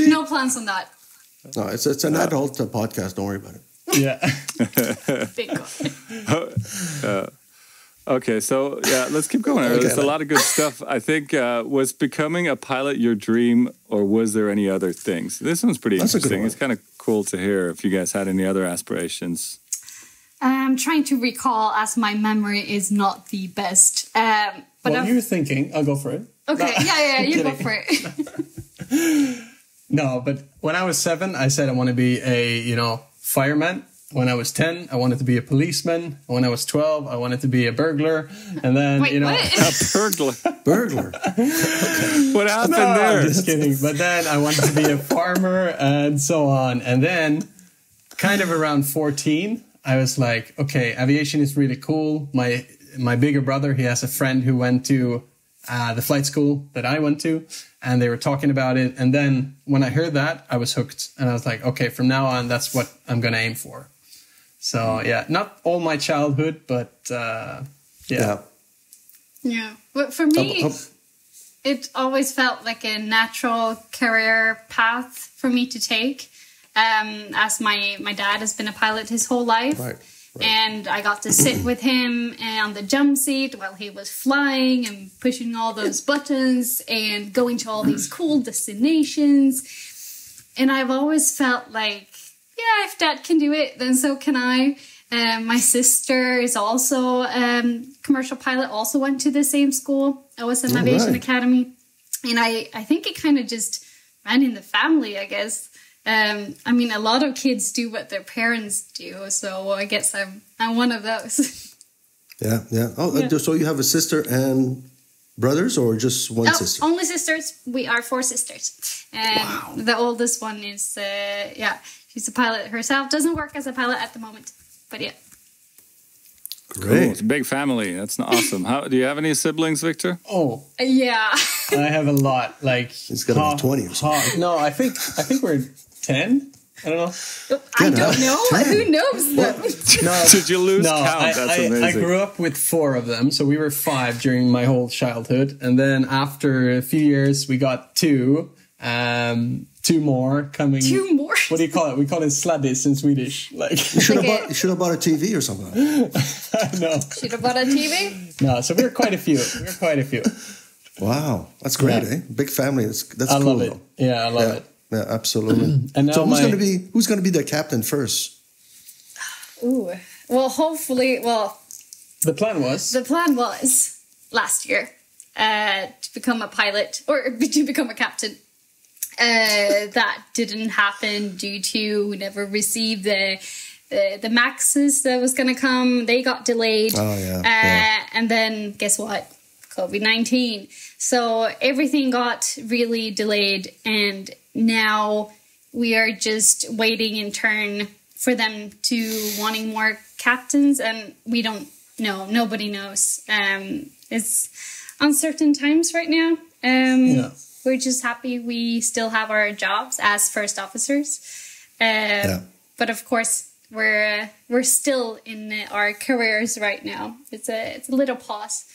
No plans on that. No, it's an adult podcast. Don't worry about it. Yeah. Thank God. Okay, so let's keep going. There's a lot of good stuff. I think was becoming a pilot your dream, or was there any other things? This one's pretty interesting. It's kind of cool to hear if you guys had any other aspirations. I'm trying to recall, as my memory is not the best. But you're thinking. I'll go for it. Okay, you go for it. No, but when I was 7, I said I want to be a fireman. When I was 10, I wanted to be a policeman. When I was 12, I wanted to be a burglar. And then, a burglar. Burglar. Okay. What happened there? I'm just kidding. But then I wanted to be a farmer and so on. And then kind of around 14, I was like, okay, aviation is really cool. My bigger brother, he has a friend who went to the flight school that I went to, and they were talking about it. And then when I heard that, I was hooked. And I was like, okay, from now on, that's what I'm going to aim for. So, not all my childhood, but Yeah. But for me, it always felt like a natural career path for me to take, as my dad has been a pilot his whole life. Right. And I got to sit with him on the jump seat while he was flying and pushing all those buttons and going to all these cool destinations. And I've always felt like, if Dad can do it, then so can I. My sister is also a commercial pilot, also went to the same school, OSM Aviation Academy. And I think it kind of just ran in the family, I guess. A lot of kids do what their parents do. So I guess I'm one of those. Yeah. Oh, yeah. So you have a sister and brothers, or just one sister? Only sisters. We are 4 sisters. Wow. The oldest one is, she's a pilot herself. Doesn't work as a pilot at the moment, but yeah. Great. Cool. It's a big family. That's awesome. Do you have any siblings, Victor? Oh. Yeah. I have a lot. Like he's got about 20 or something. No, I think we're 10. I don't know. I don't know. 10. Who knows? No, did you lose count? That's amazing. I grew up with 4 of them, so we were 5 during my whole childhood, and then after a few years, we got 2. Two more coming. 2 more? What do you call it? We call it sladdis in Swedish. Like you should have bought a TV or something. No. Should have bought a TV? No. So we're quite a few. Wow, that's great, eh? Big family. That's cool. I love it. Though. Yeah, I love it. Yeah, absolutely. And so who's going to be the captain first? Ooh. Well, hopefully. Well. The plan was last year to become a pilot or to become a captain. That didn't happen due to we never received the maxes that was going to come. They got delayed. And then guess what? COVID-19. So everything got really delayed, and now we are just waiting in turn for them to wanting more captains, and we don't know. Nobody knows. It's uncertain times right now. We're just happy we still have our jobs as first officers. But of course, we're still in our careers right now. It's a little pause.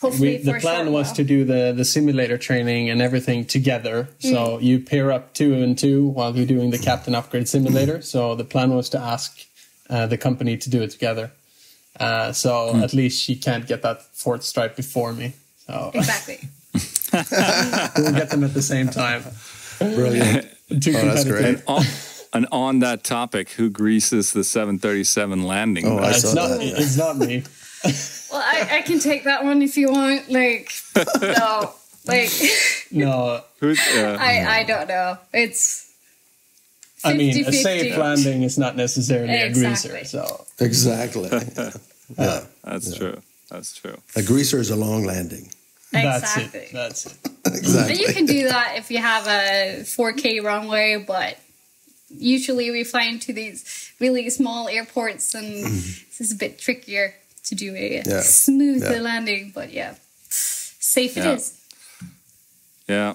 Hopefully the plan was to do the simulator training and everything together. So you pair up 2 and 2 while you're doing the Captain Upgrade Simulator. So the plan was to ask the company to do it together. So at least she can't get that fourth stripe before me. So exactly. We'll get them at the same time. Brilliant. That's great. And on that topic, who greases the 737 landing? Oh, I saw that. It's not me. Well, I can take that one if you want. Like, no, like, no. I don't know. It's 50-50. I mean, a safe landing is not necessarily a greaser. So exactly, yeah, that's true. That's true. A greaser is a long landing. Exactly. That's it. Exactly. But you can do that if you have a 4K runway, but usually we fly into these really small airports, and this is a bit trickier to do a smoother landing. But yeah, safe it is. Yeah,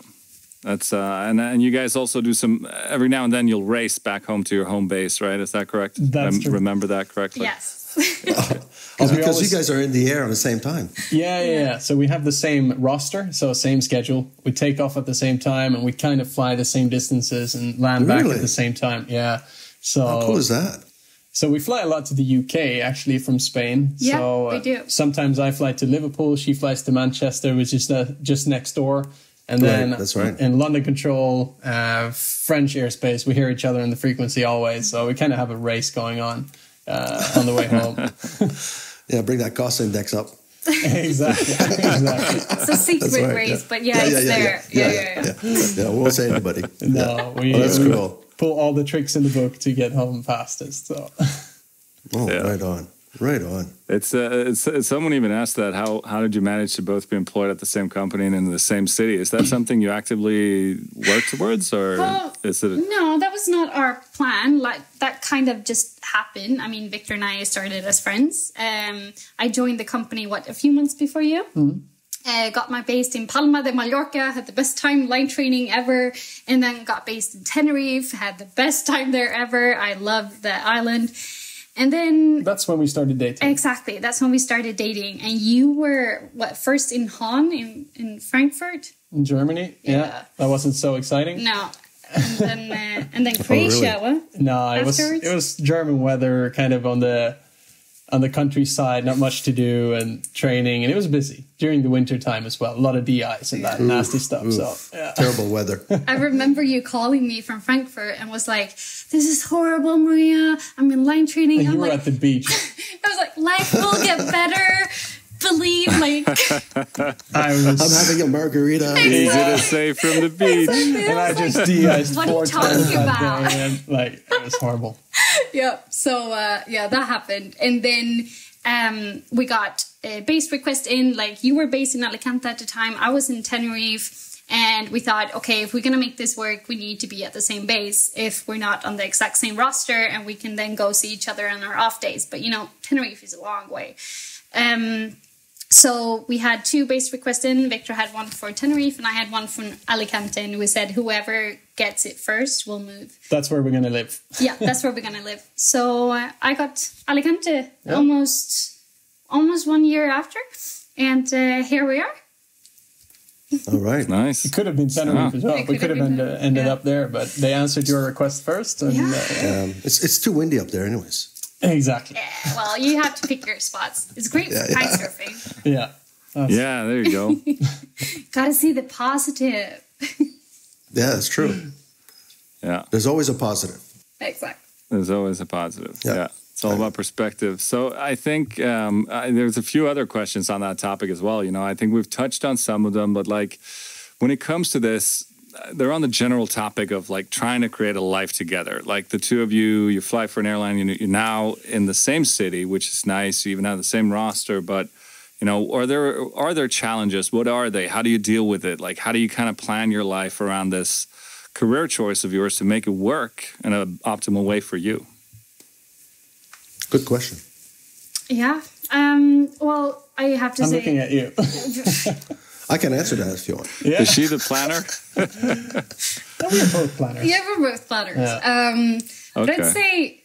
that's and you guys also do some every now and then. You'll race back home to your home base, right? Is that correct? That's true. Remember that correctly? Yes. Because you guys are in the air at the same time. Yeah. So we have the same roster, so same schedule. We take off at the same time, and we kind of fly the same distances and land back at the same time. Yeah. So how cool is that? So we fly a lot to the UK, actually, from Spain. Yeah, so, we do. Sometimes I fly to Liverpool. She flies to Manchester, which is just next door. And then in London Control, French airspace, we hear each other in the frequency always. So we kind of have a race going on the way home. Yeah, bring that cost index up. Exactly. It's a secret race, but it's there. We won't say anybody. No, that's cool. Pull all the tricks in the book to get home fastest. So. Right on. It's someone even asked that. How did you manage to both be employed at the same company and in the same city? Is that something you actively work towards, or is it? No, that was not our plan. Like that kind of just happened. I mean, Victor and I started as friends. I joined the company a few months before you. Got my base in Palma de Mallorca, had the best time line training ever, and then got based in Tenerife, had the best time there ever. I loved the island. And then that's when we started dating. Exactly. That's when we started dating. And you were first in Hahn in Frankfurt? In Germany? Yeah. That wasn't so exciting. No. And then Croatia, what? No, it was German weather, kind of on the countryside, not much to do and training, and it was busy during the winter time as well. A lot of DIs and that nasty stuff. So terrible weather. I remember you calling me from Frankfurt and was like, "This is horrible, Maria. I'm in line training." And you were like, at the beach. I was like, "Life will get better. Believe." Like I'm having a margarita. Easy to say from the beach, and I just DIs. What are you talking about? Like it was horrible. Yeah, so that happened. And then we got a base request in, like you were based in Alicante at the time, I was in Tenerife, and we thought, okay, if we're going to make this work, we need to be at the same base if we're not on the exact same roster, and we can then go see each other on our off days. But, you know, Tenerife is a long way. So we had 2 base requests in. Victor had one for Tenerife and I had one from Alicante. And we said, whoever gets it first will move. That's where we're going to live. Yeah, that's where we're going to live. So I got Alicante almost 1 year after. And here we are. All right, nice. It could have been Tenerife as well. We could have ended up there, but they answered your request first. And, it's too windy up there anyways. Exactly. Yeah, well, you have to pick your spots. It's great for kite surfing. Yeah. Yeah, there you go. Gotta see the positive. Yeah, that's true. Yeah. There's always a positive. Exactly. There's always a positive. Yeah. It's all about perspective. So I think there's a few other questions on that topic as well. You know, I think we've touched on some of them, but like when it comes to this, they're on the general topic of like trying to create a life together. Like the two of you, you fly for an airline, you're now in the same city, which is nice. You even have the same roster, but you know, are there challenges? What are they? How do you deal with it? Like, how do you kind of plan your life around this career choice of yours to make it work in an optimal way for you? Good question. Yeah. Well, I have to say, I'm looking at you. I can answer that if you want. Yeah. Is she the planner? No, we're both planners. Yeah, we're both planners. Yeah. But I'd say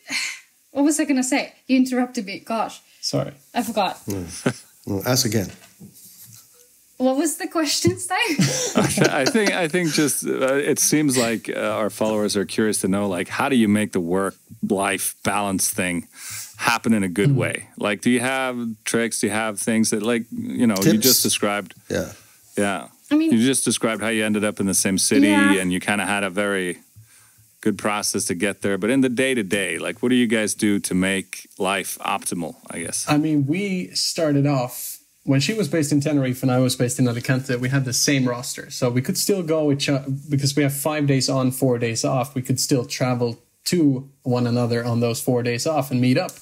What was I going to say? You interrupted me. Gosh. Sorry. I forgot. Well, ask again. What was the question, Stein? I think just it seems like our followers are curious to know, like, how do you make the work-life balance thing happen in a good way? Like, do you have tricks? Do you have things that, like, you know, tips? You just described? Yeah. Yeah. I mean, you just described how you ended up in the same city, yeah, and you kind of had a very good process to get there. But in the day-to-day, like, what do you guys do to make life optimal, I guess? I mean, we started off, when she was based in Tenerife and I was based in Alicante, we had the same roster. So we could still go, because we have 5 days on, 4 days off, we could still travel to one another on those 4 days off and meet up.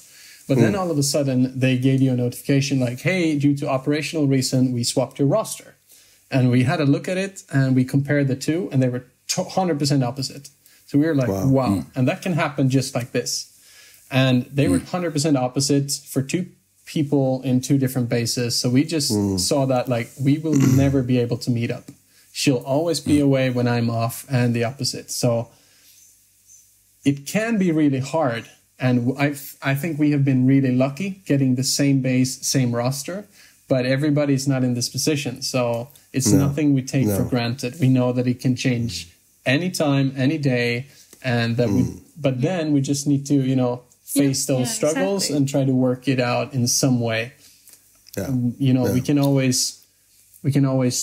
But then all of a sudden, they gave you a notification like, hey, due to operational reason, we swapped your roster. And we had a look at it and we compared the two and they were 100% opposite. So we were like, wow. And that can happen just like this. And they were 100% opposite for two people in two different bases. So we just saw that, like, we will never be able to meet up. She'll always be away when I'm off and the opposite. So it can be really hard. And I think we have been really lucky getting the same base, same roster, but everybody's not in this position. So it's nothing we take for granted. We know that it can change anytime, any day, and that but then we just need to, you know, face those struggles and try to work it out in some way. You know, we can always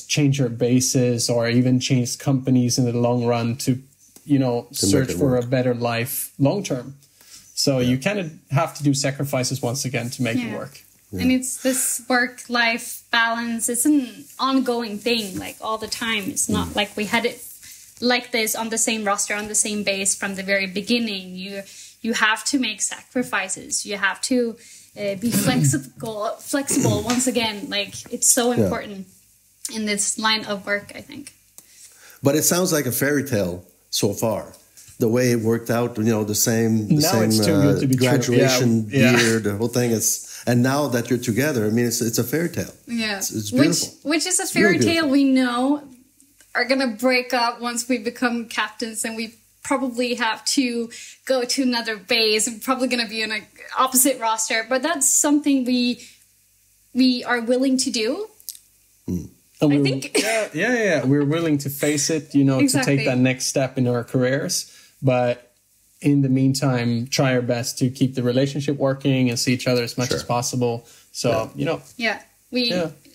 change our bases or even change companies in the long run to, you know, search for a better life long term. So you kind of have to do sacrifices once again to make it work. And it's this work-life balance. It's an ongoing thing, like, all the time. It's not like we had it like this on the same roster, on the same base from the very beginning. You have to make sacrifices. You have to be flexible once again. Like, it's so important in this line of work, I think. But it sounds like a fairy tale so far, the way it worked out. You know, the same graduation year, the whole thing is. And now that you're together, I mean, it's a fairy tale. Yeah, it's beautiful. Which is a fairy tale we know are gonna break up once we become captains, and we probably have to go to another base and probably going to be in an opposite roster. But that's something we are willing to do. I think. Yeah. We're willing to face it, you know, to take that next step in our careers. But in the meantime, try our best to keep the relationship working and see each other as much as possible. So, you know. Yeah.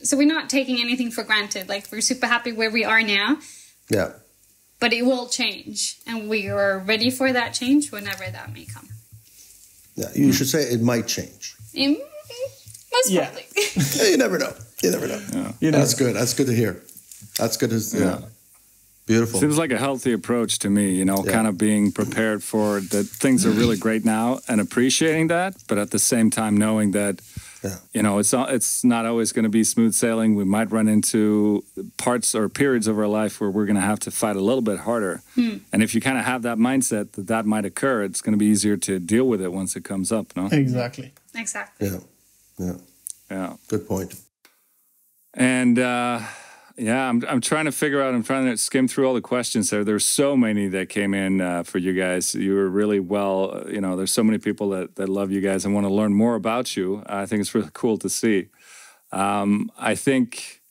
So we're not taking anything for granted. Like, we're super happy where we are now. Yeah. But it will change, and we are ready for that change whenever that may come. Yeah, you should say it might change. Most probably. Yeah, you never know. You never know. Yeah. That's good. That's good to hear. That's good. Beautiful. Seems like a healthy approach to me, you know, kind of being prepared for that things are really great now and appreciating that, but at the same time knowing that, you know, it's not always going to be smooth sailing. We might run into parts or periods of our life where we're going to have to fight a little bit harder. And if you kind of have that mindset that that might occur, it's going to be easier to deal with it once it comes up, no? Exactly. Yeah. Good point. And I'm trying to figure out, I'm trying to skim through all the questions there. There's so many that came in for you guys. You were really well, you know, there's so many people that love you guys and want to learn more about you. I think it's really cool to see. I think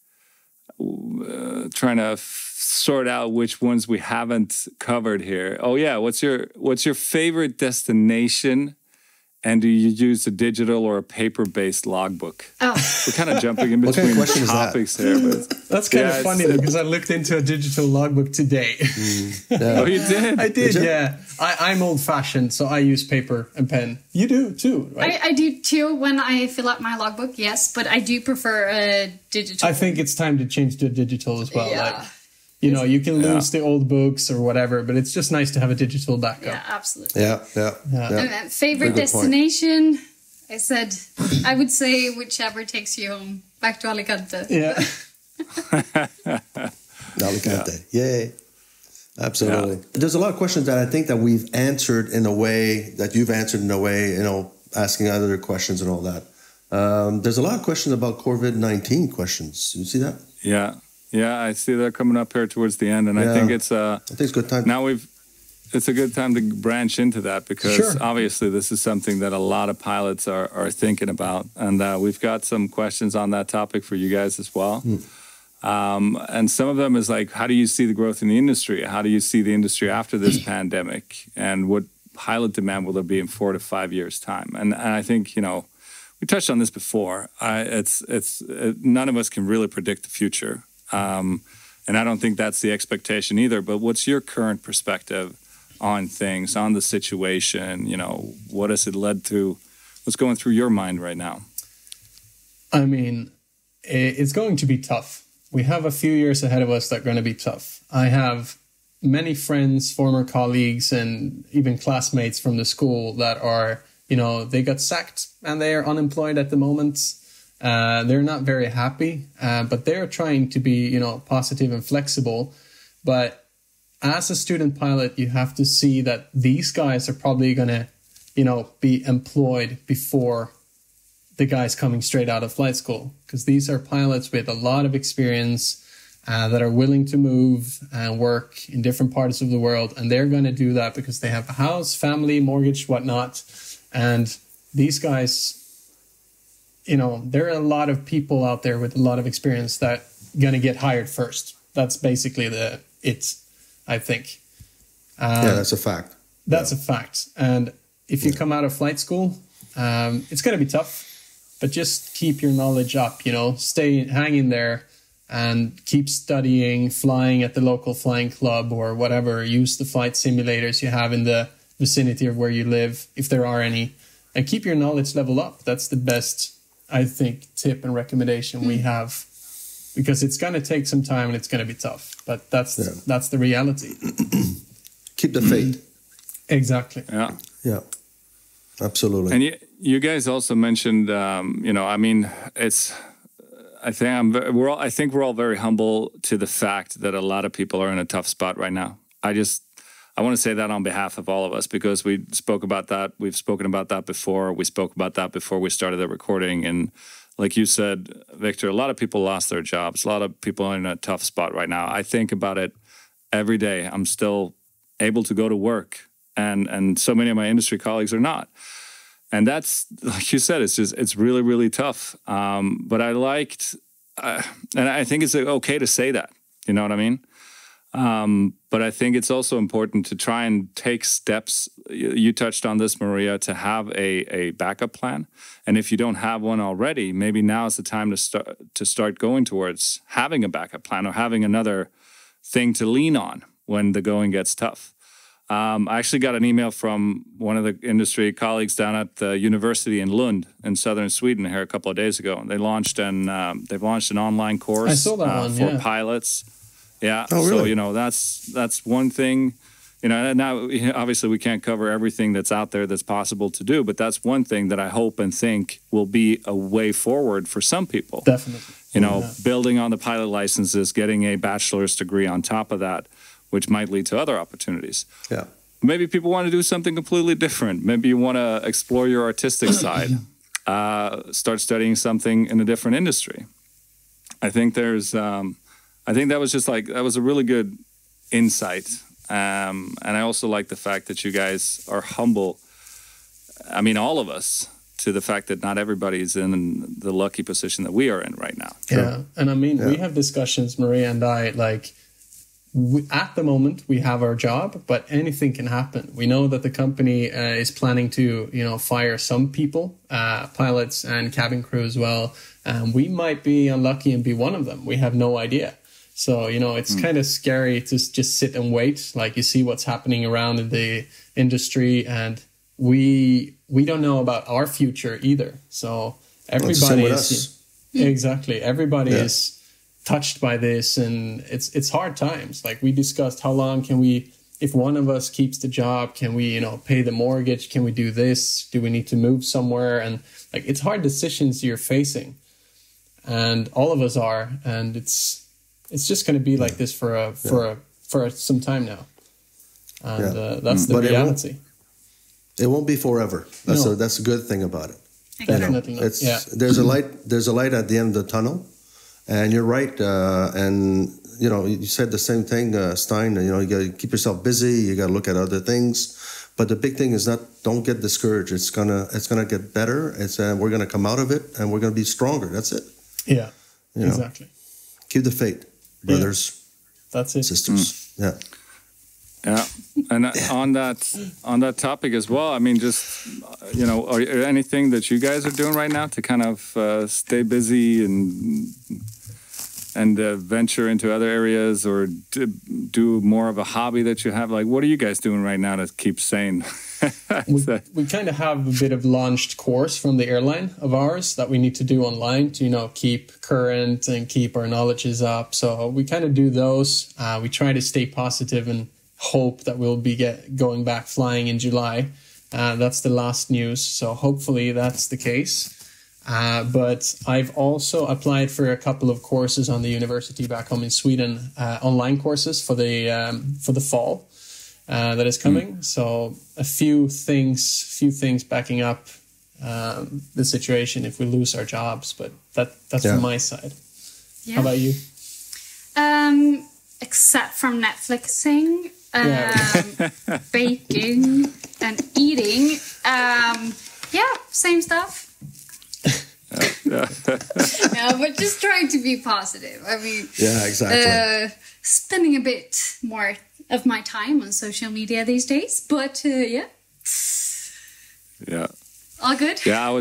trying to sort out which ones we haven't covered here. Oh yeah, what's your favorite destination? And do you use a digital or a paper-based logbook? Oh. We're kind of jumping in between topics here. But that's kind of funny because I looked into a digital logbook today. Oh, you did? I did you? Yeah. I'm old-fashioned, so I use paper and pen. You do too, right? I do too when I fill out my logbook, yes. But I do prefer a digital. I think it's time to change to a digital as well. Yeah. Like, you know, you can lose the old books or whatever, but it's just nice to have a digital backup. Yeah, absolutely. And favorite destination, I would say whichever takes you home. Back to Alicante. Yeah. Alicante. Yay. Absolutely. Yeah. There's a lot of questions that I think that we've answered in a way, that you've answered in a way, you know, asking other questions and all that. There's a lot of questions about COVID-19 questions. You see that? Yeah. Yeah, I see they're coming up here towards the end, and I think it's good time. Now we've it's a good time to branch into that, because obviously this is something that a lot of pilots are thinking about. And we've got some questions on that topic for you guys as well. And some of them is like, how do you see the growth in the industry? How do you see the industry after this pandemic? And what pilot demand will there be in 4 to 5 years time? And I think, you know, we touched on this before. None of us can really predict the future. And I don't think that's the expectation either. But what's your current perspective on things, on the situation? You know, what has it led to? What's going through your mind right now? I mean, it's going to be tough. We have a few years ahead of us that are going to be tough. I have many friends, former colleagues, and even classmates from the school that are, you know, they got sacked and they are unemployed at the moment. They're not very happy, but they're trying to be, you know, positive and flexible. But as a student pilot, you have to see that these guys are probably going to, you know, be employed before the guys coming straight out of flight school, because these are pilots with a lot of experience that are willing to move and work in different parts of the world. And they're going to do that because they have a house, family, mortgage, whatnot. And these guys, you know, there are a lot of people out there with a lot of experience that going to get hired first. That's basically it, I think. Yeah, that's a fact. That's a fact. And if you come out of flight school, it's going to be tough, but just keep your knowledge up, you know, hang in there and keep studying, flying at the local flying club or whatever. Use the flight simulators you have in the vicinity of where you live, if there are any, and keep your knowledge level up. That's the best, I think, tip and recommendation we have, because it's going to take some time and it's going to be tough, but that's the reality. Keep the faith. Exactly. Yeah. Yeah, absolutely. And you guys also mentioned, you know, I mean, I think we're all very humble to the fact that a lot of people are in a tough spot right now. I want to say that on behalf of all of us, because we spoke about that. We've spoken about that before. We spoke about that before we started the recording. And like you said, Victor, a lot of people lost their jobs. A lot of people are in a tough spot right now. I think about it every day. I'm still able to go to work, and so many of my industry colleagues are not. And that's, like you said, it's really, really tough. But I liked, and I think it's okay to say that. You know what I mean? But I think it's also important to try and take steps. You touched on this, Maria, to have a backup plan. And if you don't have one already, maybe now is the time to start going towards having a backup plan or having another thing to lean on when the going gets tough. I actually got an email from one of the industry colleagues down at the university in Lund in southern Sweden here a couple of days ago. They launched an online course for pilots. Yeah. Oh, really? So, you know, that's one thing, you know, now obviously we can't cover everything that's out there that's possible to do, but that's one thing that I hope and think will be a way forward for some people. Definitely. You know, building on the pilot licenses, getting a bachelor's degree on top of that, which might lead to other opportunities. Yeah. Maybe people want to do something completely different. Maybe you want to explore your artistic side, start studying something in a different industry. I think there's, I think that was that was a really good insight. And I also like the fact that you guys are humble. I mean, all of us, to the fact that not everybody's in the lucky position that we are in right now. Yeah. Sure. And I mean, we have discussions, Maria and I, like, at the moment we have our job, but anything can happen. We know that the company is planning to, you know, fire some people, pilots and cabin crew as well. And we might be unlucky and be one of them. We have no idea. So, you know, it's kind of scary to just sit and wait. Like, you see what's happening around in the industry, and we don't know about our future either. So everybody is everybody is touched by this, and it's hard times. Like, we discussed, how long can we, if one of us keeps the job, can we, you know, pay the mortgage? Can we do this? Do we need to move somewhere? And like, it's hard decisions you're facing, and all of us are, and it's just going to be like this for some time now, and that's the reality. It won't be forever. That's that's a good thing about it. Definitely. You know, there's a light at the end of the tunnel. And you're right, and you know, you said the same thing, Stein, you know, you got to keep yourself busy. You got to look at other things. But the big thing is not, don't get discouraged. It's gonna get better. We're gonna come out of it and we're gonna be stronger. That's it. Yeah, you know, exactly. Keep the faith, brothers. Yeah. That's it. Sisters. Mm. Yeah. Yeah, and on that topic as well, I mean, just, you know, are there anything that you guys are doing right now to kind of stay busy and venture into other areas or do more of a hobby that you have? Like, what are you guys doing right now to keep sane? we kind of have a bit of launched course from the airline of ours that we need to do online to, you know, keep current and keep our knowledges up. So we kind of do those. We try to stay positive and hope that we'll be going back flying in July. That's the last news. So hopefully that's the case. But I've also applied for a couple of courses on the university back home in Sweden, online courses for the fall that is coming. Mm. So a few things backing up the situation if we lose our jobs. But that's from my side. Yeah. How about you? Except from Netflixing, baking and eating. Same stuff. No, but just trying to be positive. I mean, yeah, exactly. Spending a bit more of my time on social media these days, but all good. Yeah,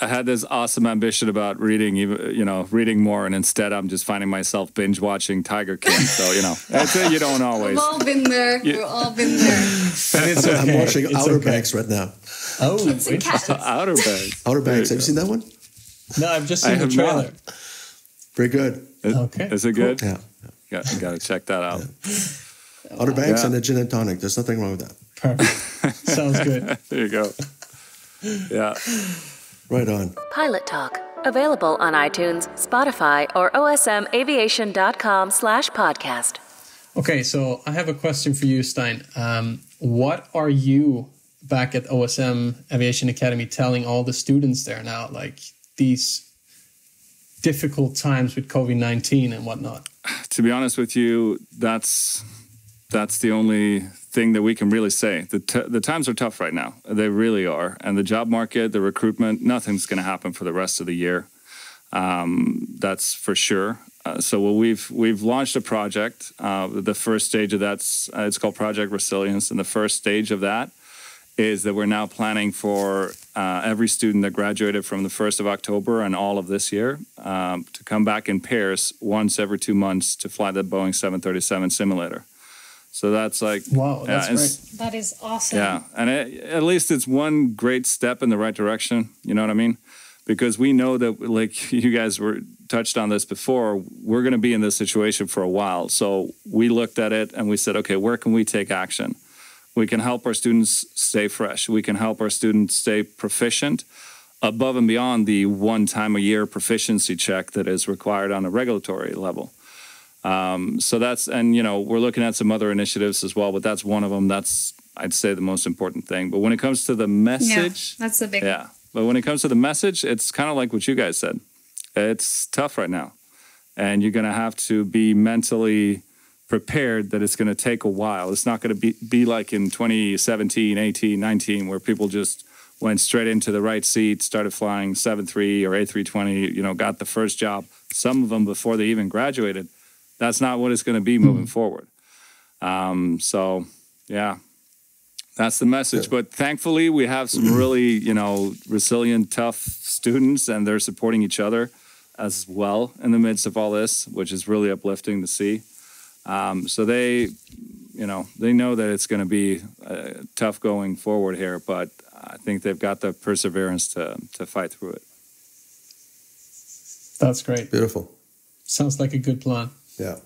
I had this awesome ambition about reading, you know, reading more, and instead I'm just finding myself binge watching Tiger King. So, you know, that's it, you don't always. We've all been there. We've all been there. It's okay. I'm watching Outer Banks right now. Oh, kids and cats. Outer Banks. Outer Banks. Have you seen that one? No, I've just seen the trailer. Not. Pretty good. Okay. Is it good? Cool. Yeah. Got to check that out. Yeah. Outer Banks and a gin and tonic. There's nothing wrong with that. Perfect. Sounds good. There you go. Yeah. Right on. Pilot Talk. Available on iTunes, Spotify, or osmaviation.com/podcast. Okay, so I have a question for you, Stein. What are you back at OSM Aviation Academy telling all the students there now? Like, these difficult times with COVID-19 and whatnot? To be honest with you, that's the only thing that we can really say. The times are tough right now. They really are. And the job market, the recruitment, nothing's going to happen for the rest of the year. That's for sure. So we've launched a project. The first stage of that's it's called Project Resilience. And the first stage of that is that we're now planning for every student that graduated from the 1st of October and all of this year to come back in pairs once every 2 months to fly the Boeing 737 simulator. So that's like... Wow, that's great. That is awesome. Yeah, and at least it's one great step in the right direction. You know what I mean? Because we know that, like you guys were touched on this before, we're going to be in this situation for a while. So we looked at it and we said, okay, where can we take action? We can help our students stay fresh. We can help our students stay proficient above and beyond the one time a year proficiency check that is required on a regulatory level. So that's, and you know, we're looking at some other initiatives as well, but that's one of them. That's, I'd say, the most important thing. But when it comes to the message, that's the big one. Yeah. But when it comes to the message, it's kind of like what you guys said. It's tough right now. And you're going to have to be mentally prepared that it's going to take a while. It's not going to be like in 2017, 18, 19, where people just went straight into the right seat, started flying 737 or A320, you know, got the first job, some of them before they even graduated. That's not what it's going to be moving forward. So, yeah, that's the message. Yeah. But thankfully, we have some really, you know, resilient, tough students, and they're supporting each other as well in the midst of all this, which is really uplifting to see. So they know that it's going to be tough going forward here, but I think they've got the perseverance to fight through it. That's great. Beautiful. Sounds like a good plan. Yeah.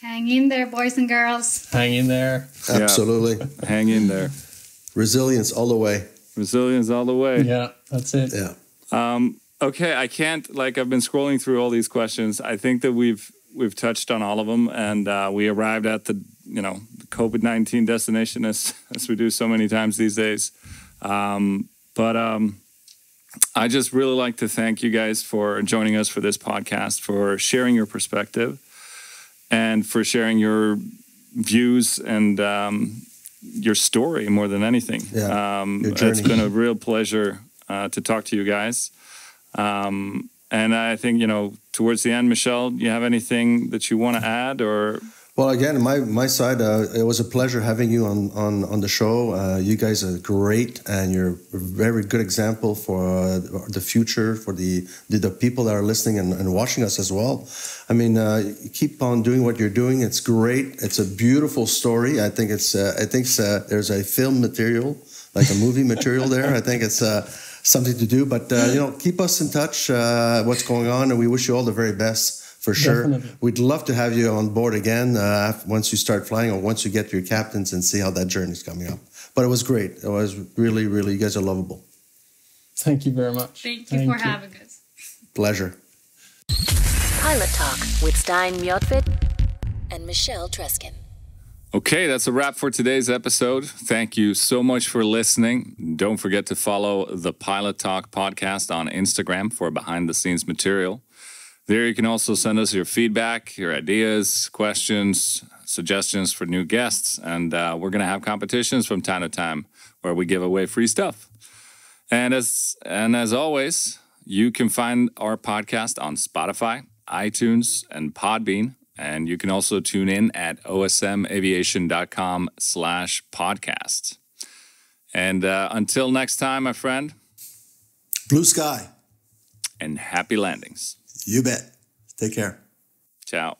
Hang in there, boys and girls. Hang in there. Absolutely. Yeah. Hang in there. Resilience all the way. Resilience all the way. Yeah, that's it. Yeah. Okay, I can't, like, I've been scrolling through all these questions. I think that we've touched on all of them, and we arrived at the, you know, COVID-19 destination as we do so many times these days. But I just really like to thank you guys for joining us for this podcast, for sharing your perspective. and for sharing your views and your story more than anything. Yeah, it's been a real pleasure to talk to you guys. And I think, you know, towards the end, Michelle, do you have anything that you want to add? Or well, again, my side, it was a pleasure having you on the show. You guys are great, and you're a very good example for the future, for the people that are listening and watching us as well. I mean, keep on doing what you're doing. It's great. It's a beautiful story. I think it's there's a film material, like a movie material there. I think it's something to do. But you know, keep us in touch. What's going on, and we wish you all the very best. For sure. Definitely. We'd love to have you on board again once you start flying, or once you get your captains and see how that journey's coming up. But it was great. It was really, really, you guys are lovable. Thank you very much. Thank you for having us. Pleasure. Pilot Talk with Stein Mjøtveit and Michelle Treskin. Okay, that's a wrap for today's episode. Thank you so much for listening. Don't forget to follow the Pilot Talk podcast on Instagram for behind-the-scenes material. There you can also send us your feedback, your ideas, questions, suggestions for new guests. And we're going to have competitions from time to time where we give away free stuff. And as always, you can find our podcast on Spotify, iTunes, and Podbean. And you can also tune in at osmaviation.com/podcast. And until next time, my friend. Blue sky. And happy landings. You bet. Take care. Ciao.